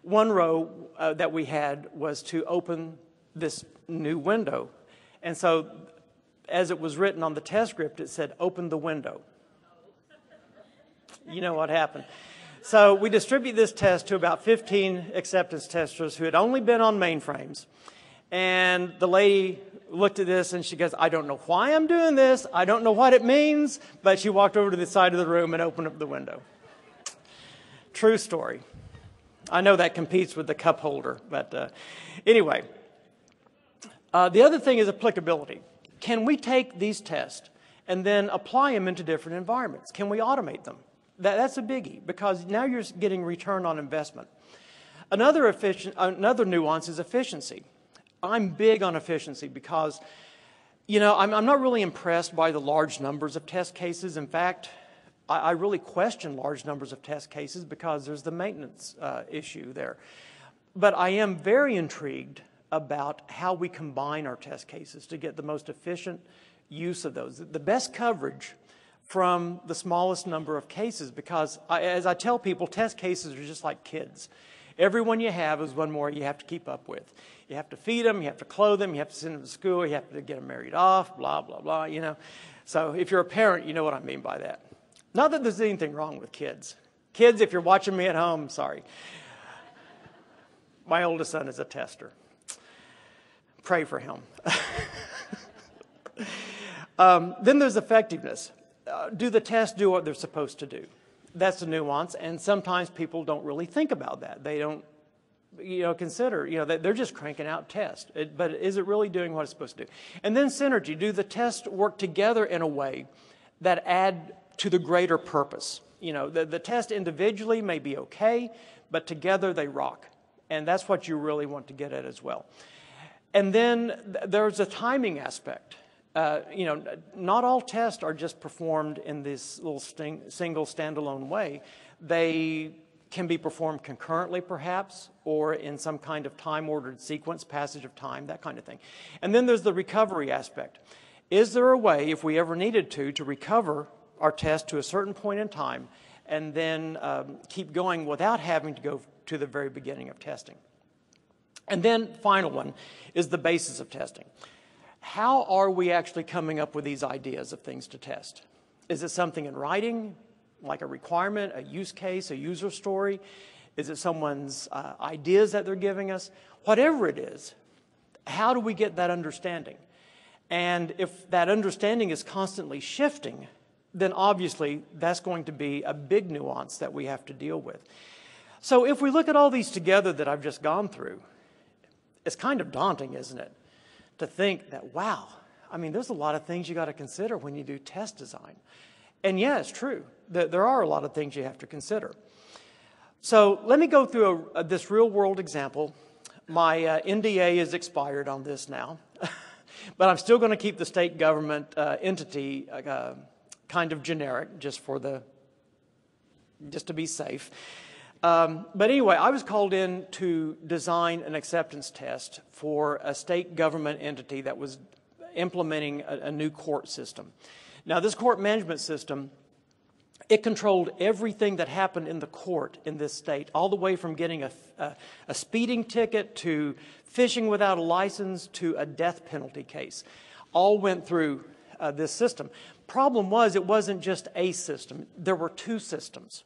one row uh, that we had was to open this new window. And so as it was written on the test script, it said, open the window. You know what happened. So we distributed this test to about fifteen acceptance testers who had only been on mainframes. And the lady looked at this and she goes, I don't know why I'm doing this. I don't know what it means. But she walked over to the side of the room and opened up the window. True story. I know that competes with the cup holder. But uh, anyway, uh, the other thing is applicability. Can we take these tests and then apply them into different environments? Can we automate them? That, that's a biggie, because now you're getting return on investment. Another, efficient, another nuance is efficiency. I'm big on efficiency because, you know, I'm, I'm not really impressed by the large numbers of test cases. In fact, I, I really question large numbers of test cases because there's the maintenance uh, issue there. But I am very intrigued about how we combine our test cases to get the most efficient use of those, the best coverage from the smallest number of cases, because I, as I tell people, test cases are just like kids. Every one you have is one more you have to keep up with. You have to feed them, you have to clothe them, you have to send them to school, you have to get them married off, blah, blah, blah, you know. So if you're a parent, you know what I mean by that. Not that there's anything wrong with kids. Kids, if you're watching me at home, sorry. My oldest son is a tester. Pray for him. um, then there's effectiveness. Uh, do the tests do what they're supposed to do? That's a nuance, and sometimes people don't really think about that. They don't, you know, consider, you know, they're just cranking out tests. It, but is it really doing what it's supposed to do? And then synergy. Do the tests work together in a way that add to the greater purpose? You know, the, the test individually may be okay, but together they rock. And that's what you really want to get at as well. And then there's a timing aspect. Uh, you know, not all tests are just performed in this little sting, single standalone way. They can be performed concurrently, perhaps, or in some kind of time-ordered sequence, passage of time, that kind of thing. And then there's the recovery aspect. Is there a way, if we ever needed to, to recover our test to a certain point in time and then um, keep going without having to go to the very beginning of testing? And then, final one, is the basis of testing. How are we actually coming up with these ideas of things to test? Is it something in writing, like a requirement, a use case, a user story? Is it someone's uh, ideas that they're giving us? Whatever it is, how do we get that understanding? And if that understanding is constantly shifting, then obviously that's going to be a big nuance that we have to deal with. So if we look at all these together that I've just gone through, it's kind of daunting, isn't it, to think that, wow, I mean, there's a lot of things you got to consider when you do test design. And yeah, it's true. There are a lot of things you have to consider. So let me go through a, this real-world example. My uh, N D A is expired on this now, but I'm still going to keep the state government uh, entity uh, kind of generic just for the, just to be safe. Um, but anyway, I was called in to design an acceptance test for a state government entity that was implementing a, a new court system. Now, this court management system, it controlled everything that happened in the court in this state, all the way from getting a, a, a speeding ticket to fishing without a license to a death penalty case. All went through uh, this system. Problem was, it wasn't just a system. There were two systems.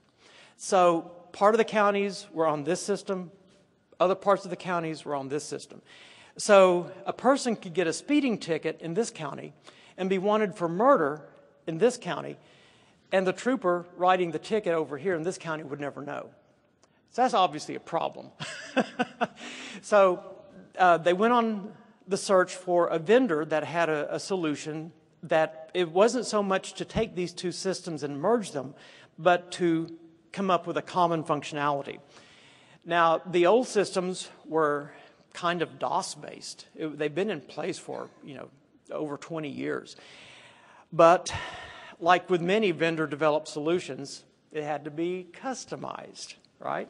So part of the counties were on this system. Other parts of the counties were on this system. So a person could get a speeding ticket in this county and be wanted for murder in this county, and the trooper writing the ticket over here in this county would never know. So that's obviously a problem. So uh, they went on the search for a vendor that had a, a solution that it wasn't so much to take these two systems and merge them, but to come up with a common functionality. Now, the old systems were kind of DOS-based. They've been in place for, you know, over twenty years. But like with many vendor-developed solutions, it had to be customized, right?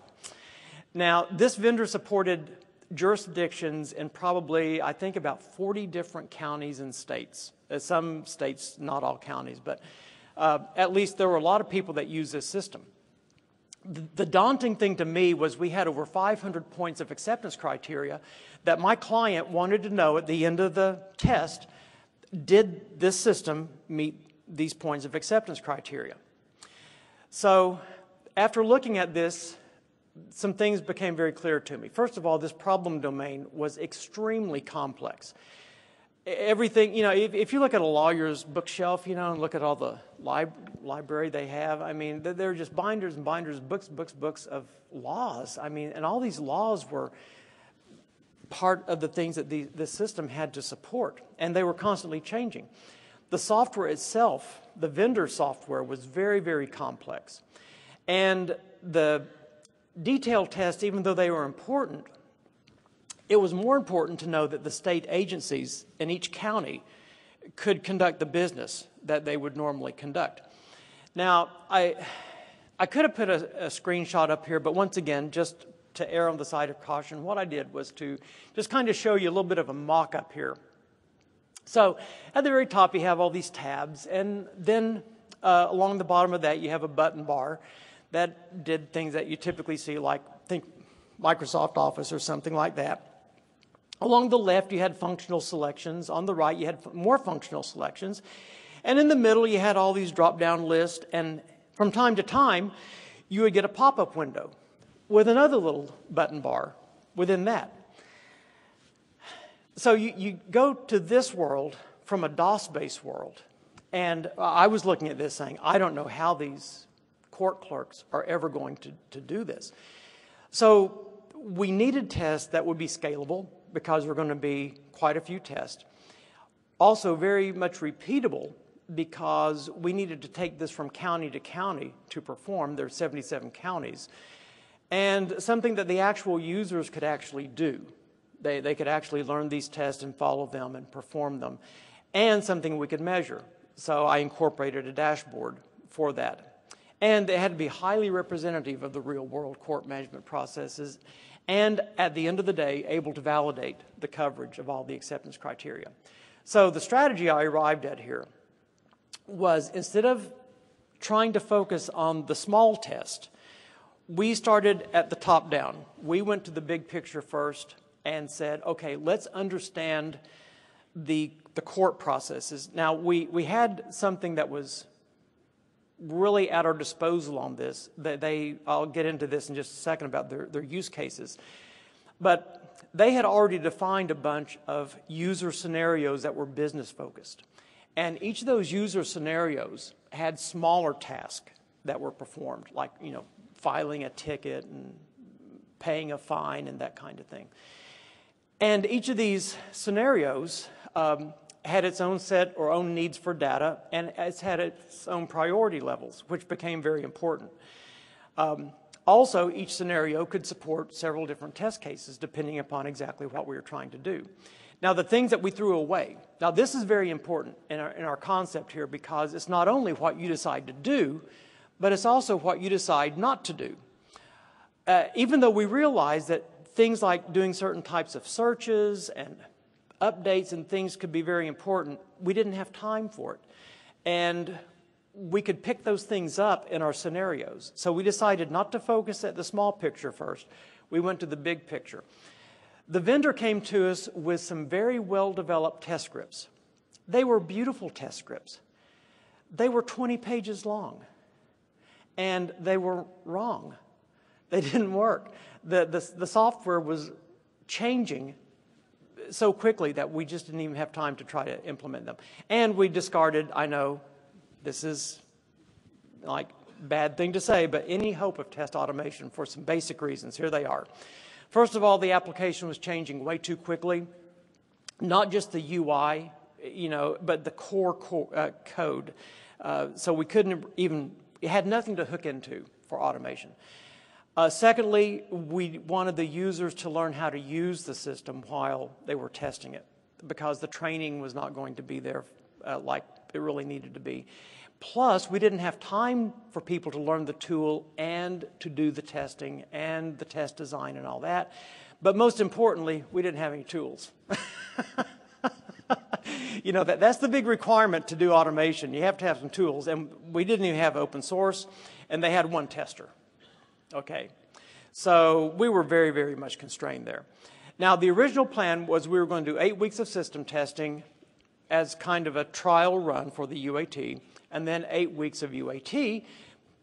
Now, this vendor supported jurisdictions in probably, I think, about forty different counties and states. Some states, not all counties, but uh, at least there were a lot of people that used this system. The daunting thing to me was we had over five hundred points of acceptance criteria that my client wanted to know at the end of the test, did this system meet these points of acceptance criteria? So after looking at this, some things became very clear to me. First of all, this problem domain was extremely complex. Everything, you know, if, if you look at a lawyer's bookshelf, you know, and look at all the lib library they have, I mean, they're just binders and binders, books, books, books of laws. I mean, and all these laws were part of the things that the, the system had to support, and they were constantly changing. The software itself, the vendor software, was very, very complex. And the detail tests, even though they were important, it was more important to know that the state agencies in each county could conduct the business that they would normally conduct. Now, I, I could have put a, a screenshot up here, but once again, just to err on the side of caution, what I did was to just kind of show you a little bit of a mock-up here. So at the very top, you have all these tabs, and then uh, along the bottom of that, you have a button bar that did things that you typically see, like, think Microsoft Office or something like that. Along the left, you had functional selections. On the right, you had more functional selections. And in the middle, you had all these drop-down lists. And from time to time, you would get a pop-up window with another little button bar within that. So you, you go to this world from a DOS-based world. And I was looking at this saying, I don't know how these court clerks are ever going to, to do this. So we needed tests that would be scalable, because we're going to be quite a few tests. Also very much repeatable, because we needed to take this from county to county to perform. There are seventy-seven counties. And something that the actual users could actually do. They, they could actually learn these tests and follow them and perform them. And something we could measure. So I incorporated a dashboard for that. And it had to be highly representative of the real-world court management processes, and at the end of the day, able to validate the coverage of all the acceptance criteria. So the strategy I arrived at here was, instead of trying to focus on the small test, we started at the top down. We went to the big picture first and said, okay, let's understand the, the court processes. Now, we, we had something that was really at our disposal on this. They, they, I'll get into this in just a second about their, their use cases. But they had already defined a bunch of user scenarios that were business focused. And each of those user scenarios had smaller tasks that were performed, like, you know, filing a ticket and paying a fine and that kind of thing. And each of these scenarios um, had its own set or own needs for data, and it's had its own priority levels, which became very important. Um, also, each scenario could support several different test cases depending upon exactly what we were trying to do. Now, the things that we threw away. Now, this is very important in our, in our concept here, because it's not only what you decide to do, but it's also what you decide not to do. Uh, even though we realize that things like doing certain types of searches and updates and things could be very important, we didn't have time for it. And we could pick those things up in our scenarios. So we decided not to focus at the small picture first. We went to the big picture. The vendor came to us with some very well-developed test scripts. They were beautiful test scripts. They were twenty pages long. And they were wrong. They didn't work. The, the, the software was changing so quickly that we just didn't even have time to try to implement them. And we discarded, I know this is like a bad thing to say, but any hope of test automation for some basic reasons. Here they are. First of all, the application was changing way too quickly, not just the U I, you know, but the core, core uh, code. Uh, so we couldn't even, it had nothing to hook into for automation. Uh, secondly, we wanted the users to learn how to use the system while they were testing it, because the training was not going to be there uh, like it really needed to be. Plus, we didn't have time for people to learn the tool and to do the testing and the test design and all that. But most importantly, we didn't have any tools. You know, that, that's the big requirement to do automation. You have to have some tools. And we didn't even have open source, and they had one tester. Okay. So we were very, very much constrained there. Now, the original plan was we were going to do eight weeks of system testing as kind of a trial run for the U A T, and then eight weeks of U A T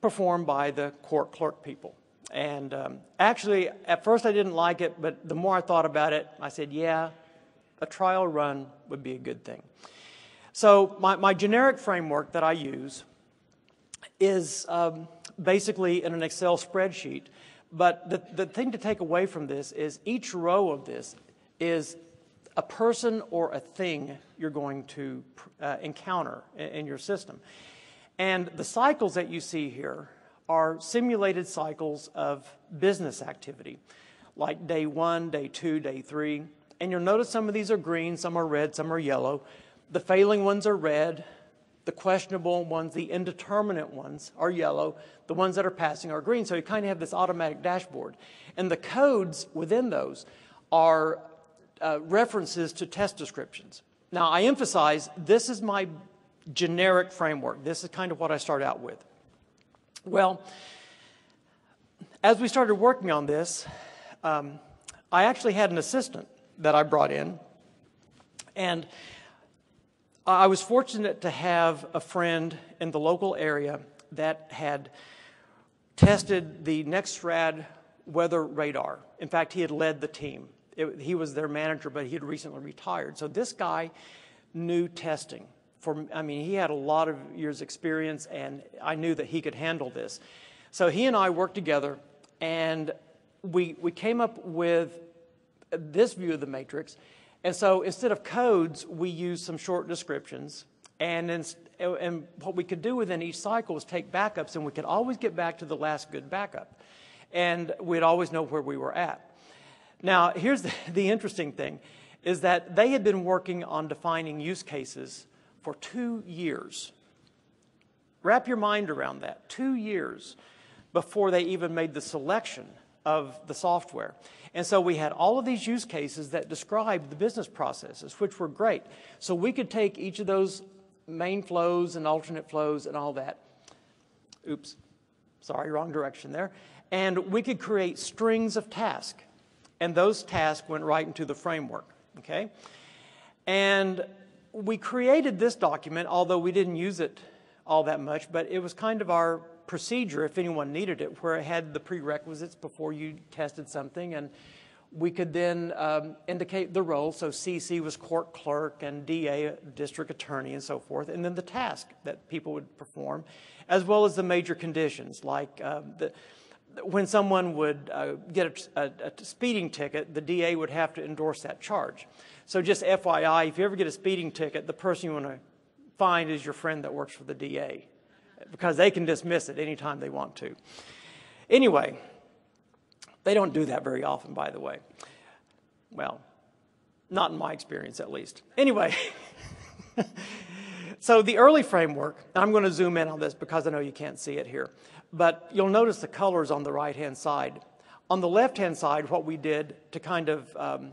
performed by the court clerk people. And um, actually, at first I didn't like it, but the more I thought about it, I said, yeah, a trial run would be a good thing. So my, my generic framework that I use is um, basically in an Excel spreadsheet. But the, the thing to take away from this is each row of this is a person or a thing you're going to uh, encounter in, in your system. And the cycles that you see here are simulated cycles of business activity, like day one, day two, day three. And you'll notice some of these are green, some are red, some are yellow. The failing ones are red. The questionable ones, the indeterminate ones, are yellow. The ones that are passing are green. So you kind of have this automatic dashboard. And the codes within those are uh, references to test descriptions. Now, I emphasize this is my generic framework. This is kind of what I start out with. Well, as we started working on this, um, I actually had an assistant that I brought in. And I was fortunate to have a friend in the local area that had tested the Nexrad weather radar. In fact, he had led the team. It, he was their manager, but he had recently retired. So this guy knew testing. For, I mean, he had a lot of years' experience, and I knew that he could handle this. So he and I worked together, and we, we came up with this view of the matrix. And so instead of codes, we used some short descriptions. And, in, and what we could do within each cycle was take backups, and we could always get back to the last good backup. And we'd always know where we were at. Now, here's the, the interesting thing, is that they had been working on defining use cases for two years. Wrap your mind around that. Two years before they even made the selection of the software. And so we had all of these use cases that described the business processes, which were great. So we could take each of those main flows and alternate flows and all that. Oops, sorry, wrong direction there. And we could create strings of tasks. And those tasks went right into the framework, okay? And we created this document, although we didn't use it all that much, but it was kind of our procedure, if anyone needed it, where it had the prerequisites before you tested something, and we could then um, indicate the role. So C C was court clerk, and D A, district attorney, and so forth, and then the task that people would perform, as well as the major conditions, like uh, the, when someone would uh, get a, a, a speeding ticket, the D A would have to endorse that charge. So just F Y I, if you ever get a speeding ticket, the person you want to find is your friend that works for the D A, because they can dismiss it anytime they want to. Anyway, they don't do that very often, by the way. Well, not in my experience, at least. Anyway, so the early framework, and I'm going to zoom in on this because I know you can't see it here, but you'll notice the colors on the right-hand side. On the left-hand side, what we did to kind of um,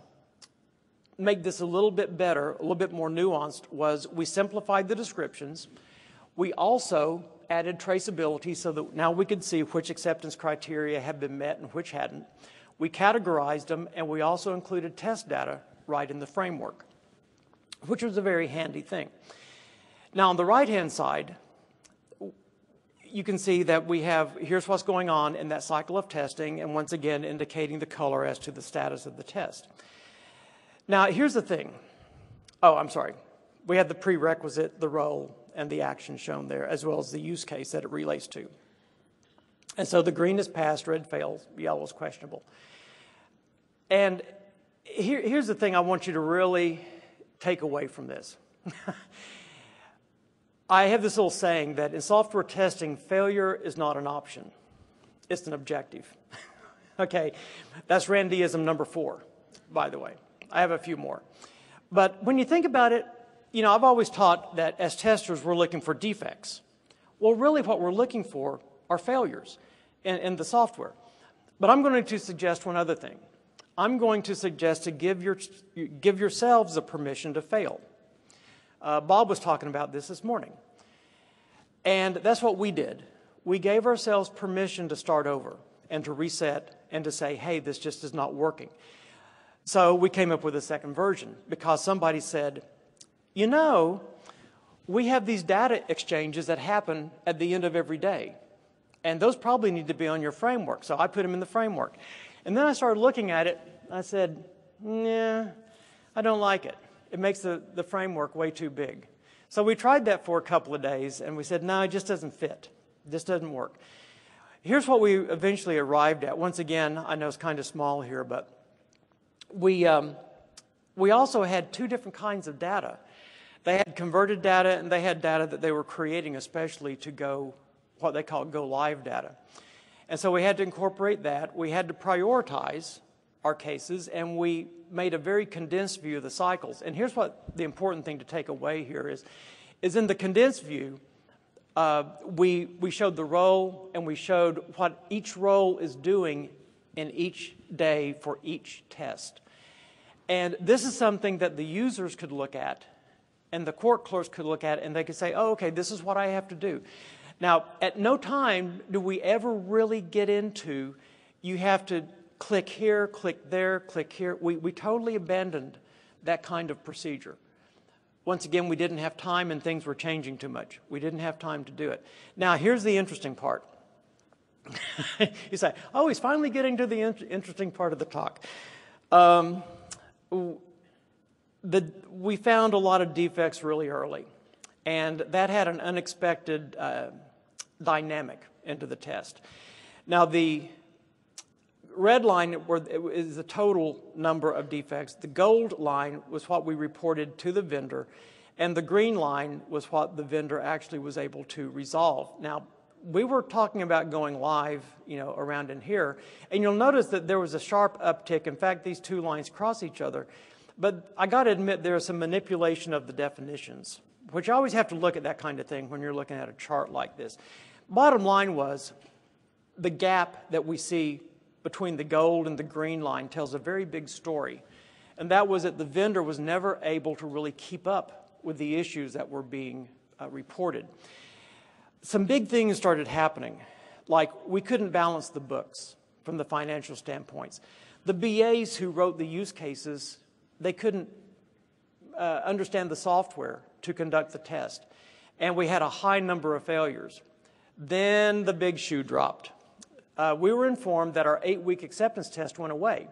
make this a little bit better, a little bit more nuanced, was we simplified the descriptions. We also added traceability so that now we could see which acceptance criteria had been met and which hadn't. We categorized them, and we also included test data right in the framework, which was a very handy thing. Now, on the right-hand side, you can see that we have, here's what's going on in that cycle of testing, and once again, indicating the color as to the status of the test. Now, here's the thing. Oh, I'm sorry. We had the prerequisite, the role, and the action shown there, as well as the use case that it relates to. And so the green is passed, red fails, yellow is questionable. And here, here's the thing I want you to really take away from this. I have this little saying that in software testing, failure is not an option. It's an objective. Okay, that's Randyism number four, by the way. I have a few more. But when you think about it, you know, I've always taught that as testers, we're looking for defects. Well, really what we're looking for are failures in, in the software. But I'm going to suggest one other thing. I'm going to suggest to give, your, give yourselves the permission to fail. Uh, Bob was talking about this this morning. And that's what we did. We gave ourselves permission to start over and to reset and to say, hey, this just is not working. So we came up with a second version because somebody said, you know, we have these data exchanges that happen at the end of every day. And those probably need to be on your framework. So I put them in the framework. And then I started looking at it. I said, nah, I don't like it. It makes the, the framework way too big. So we tried that for a couple of days, and we said, no, it just doesn't fit. This doesn't work. Here's what we eventually arrived at. Once again, I know it's kind of small here, but we, um, we also had two different kinds of data. They had converted data, and they had data that they were creating especially to go, what they call go live data. And so we had to incorporate that. We had to prioritize our cases, and we made a very condensed view of the cycles. And here's what the important thing to take away here is, is in the condensed view, uh, we, we showed the role, and we showed what each role is doing in each day for each test. And this is something that the users could look at, and the court clerks could look at, and they could say, oh, okay, this is what I have to do. Now, at no time do we ever really get into, you have to click here, click there, click here. We, we totally abandoned that kind of procedure. Once again, we didn't have time and things were changing too much. We didn't have time to do it. Now, here's the interesting part. You say, oh, he's finally getting to the in- interesting part of the talk. Um, the, we found a lot of defects really early, and that had an unexpected uh, dynamic into the test. Now, the red line is the total number of defects. The gold line was what we reported to the vendor, and the green line was what the vendor actually was able to resolve. Now, we were talking about going live, you know, around in here, and you'll notice that there was a sharp uptick. In fact, these two lines cross each other. But I got to admit, there is some manipulation of the definitions, which you always have to look at that kind of thing when you're looking at a chart like this. Bottom line was the gap that we see between the gold and the green line tells a very big story. And that was that the vendor was never able to really keep up with the issues that were being uh, reported. Some big things started happening, like we couldn't balance the books from the financial standpoints. The B As who wrote the use cases, they couldn't uh, understand the software to conduct the test. And we had a high number of failures. Then the big shoe dropped. Uh, we were informed that our eight-week acceptance test went away.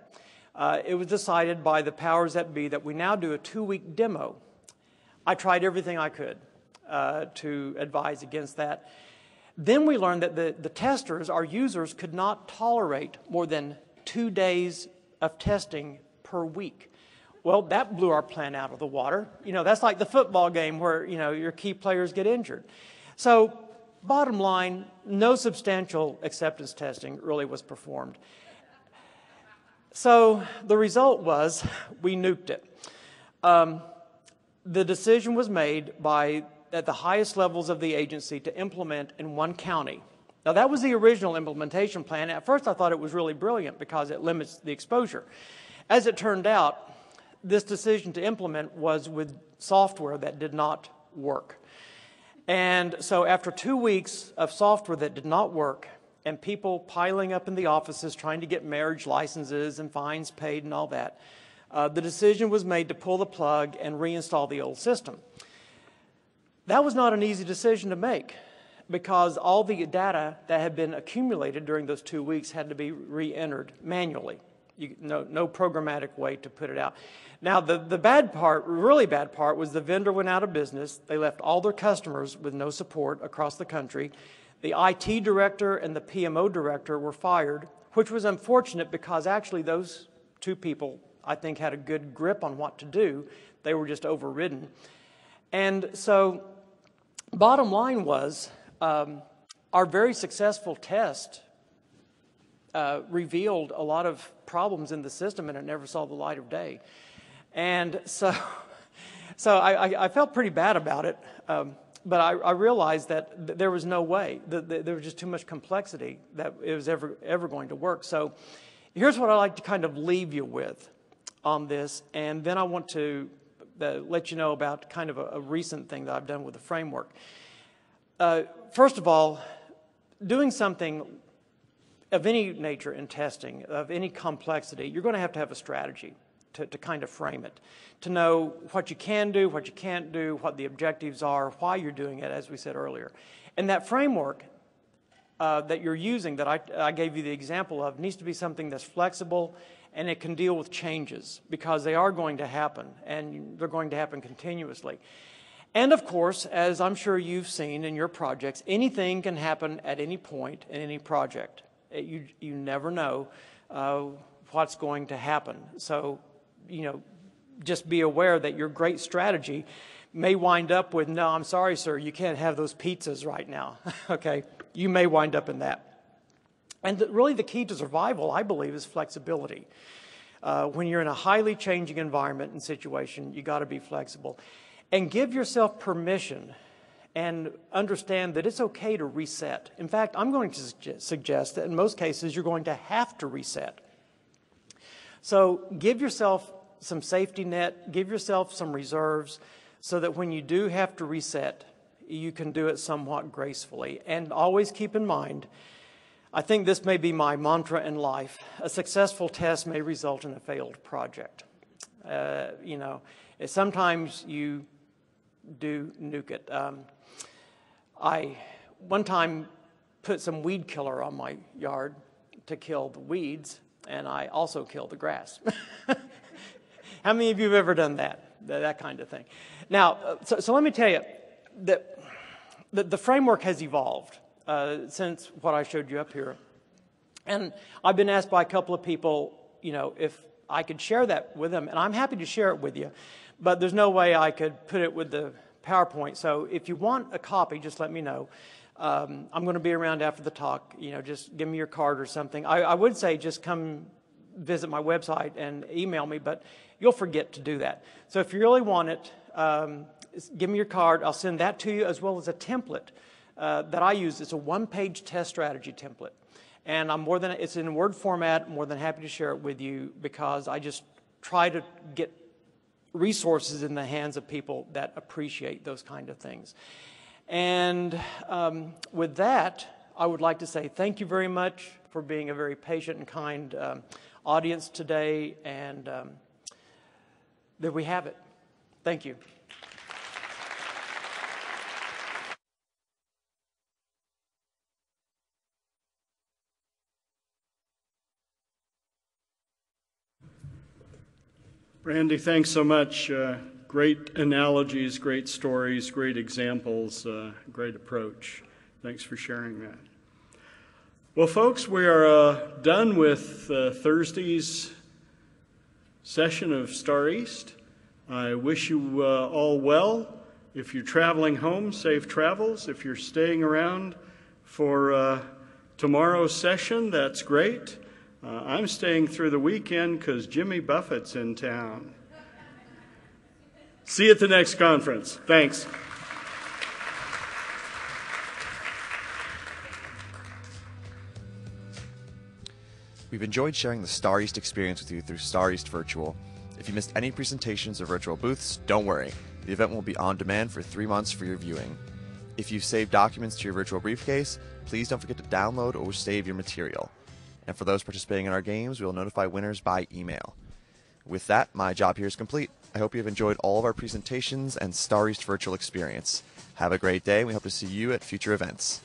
Uh, it was decided by the powers that be that we now do a two-week demo. I tried everything I could uh, to advise against that. Then we learned that the, the testers, our users, could not tolerate more than two days of testing per week. Well, that blew our plan out of the water. You know, that's like the football game where, you know, your key players get injured. So, bottom line, no substantial acceptance testing really was performed. So, the result was we nuked it. Um, the decision was made by, at the highest levels of the agency, to implement in one county. Now, that was the original implementation plan. At first, I thought it was really brilliant because it limits the exposure. As it turned out, this decision to implement was with software that did not work. And so after two weeks of software that did not work and people piling up in the offices trying to get marriage licenses and fines paid and all that, uh, the decision was made to pull the plug and reinstall the old system. That was not an easy decision to make because all the data that had been accumulated during those two weeks had to be re-entered manually. You, no, no programmatic way to put it out. Now, the, the bad part, really bad part, was the vendor went out of business. They left all their customers with no support across the country. The I T director and the P M O director were fired, which was unfortunate because actually those two people, I think, had a good grip on what to do. They were just overridden. And so bottom line was um, our very successful test uh, revealed a lot of problems in the system, and it never saw the light of day. And so, so I, I felt pretty bad about it, um, but I, I realized that th there was no way. The, the, there was just too much complexity that it was ever, ever going to work. So here's what I like to kind of leave you with on this, and then I want to uh, let you know about kind of a, a recent thing that I've done with the framework. Uh, first of all, doing something of any nature in testing, of any complexity, you're going to have to have a strategy to, to kind of frame it, to know what you can do, what you can't do, what the objectives are, why you're doing it, as we said earlier. And that framework uh, that you're using, that I, I gave you the example of, needs to be something that's flexible, and it can deal with changes, because they are going to happen, and they're going to happen continuously. And of course, as I'm sure you've seen in your projects, anything can happen at any point in any project. It, you, you never know uh, what's going to happen. So, you know, just be aware that your great strategy may wind up with, no, I'm sorry, sir, you can't have those pizzas right now, okay? You may wind up in that. And the, really the key to survival, I believe, is flexibility. Uh, when you're in a highly changing environment and situation, you gotta be flexible. And give yourself permission and understand that it's okay to reset. In fact, I'm going to suggest that in most cases, you're going to have to reset. So give yourself some safety net, give yourself some reserves, so that when you do have to reset, you can do it somewhat gracefully. And always keep in mind, I think this may be my mantra in life, a successful test may result in a failed project. Uh, you know, sometimes you do nuke it. Um, I one time put some weed killer on my yard to kill the weeds, and I also killed the grass. How many of you have ever done that, that kind of thing? Now, so, so let me tell you that the, the framework has evolved uh, since what I showed you up here. And I've been asked by a couple of people, you know, if I could share that with them, and I'm happy to share it with you, but there's no way I could put it with the PowerPoint. So if you want a copy, just let me know. Um, I'm going to be around after the talk. You know, just give me your card or something. I, I would say just come visit my website and email me, but you'll forget to do that. So if you really want it, um, give me your card. I'll send that to you, as well as a template uh, that I use. It's a one-page test strategy template, and I'm more than it's in Word format. I'm more than happy to share it with you, because I just try to get resources in the hands of people that appreciate those kind of things. And um, with that, I would like to say thank you very much for being a very patient and kind um, audience today, and um, there we have it. Thank you. Randy, thanks so much. Uh, Great analogies, great stories, great examples, uh, great approach. Thanks for sharing that. Well, folks, we are uh, done with uh, Thursday's session of StarEast. I wish you uh, all well. If you're traveling home, safe travels. If you're staying around for uh, tomorrow's session, that's great. Uh, I'm staying through the weekend because Jimmy Buffett's in town. See you at the next conference. Thanks. We've enjoyed sharing the StarEast experience with you through StarEast Virtual. If you missed any presentations or virtual booths, don't worry. The event will be on demand for three months for your viewing. If you've saved documents to your virtual briefcase, please don't forget to download or save your material. And for those participating in our games, we will notify winners by email. With that, my job here is complete. I hope you have enjoyed all of our presentations and StarEast Virtual Experience. Have a great day, and we hope to see you at future events.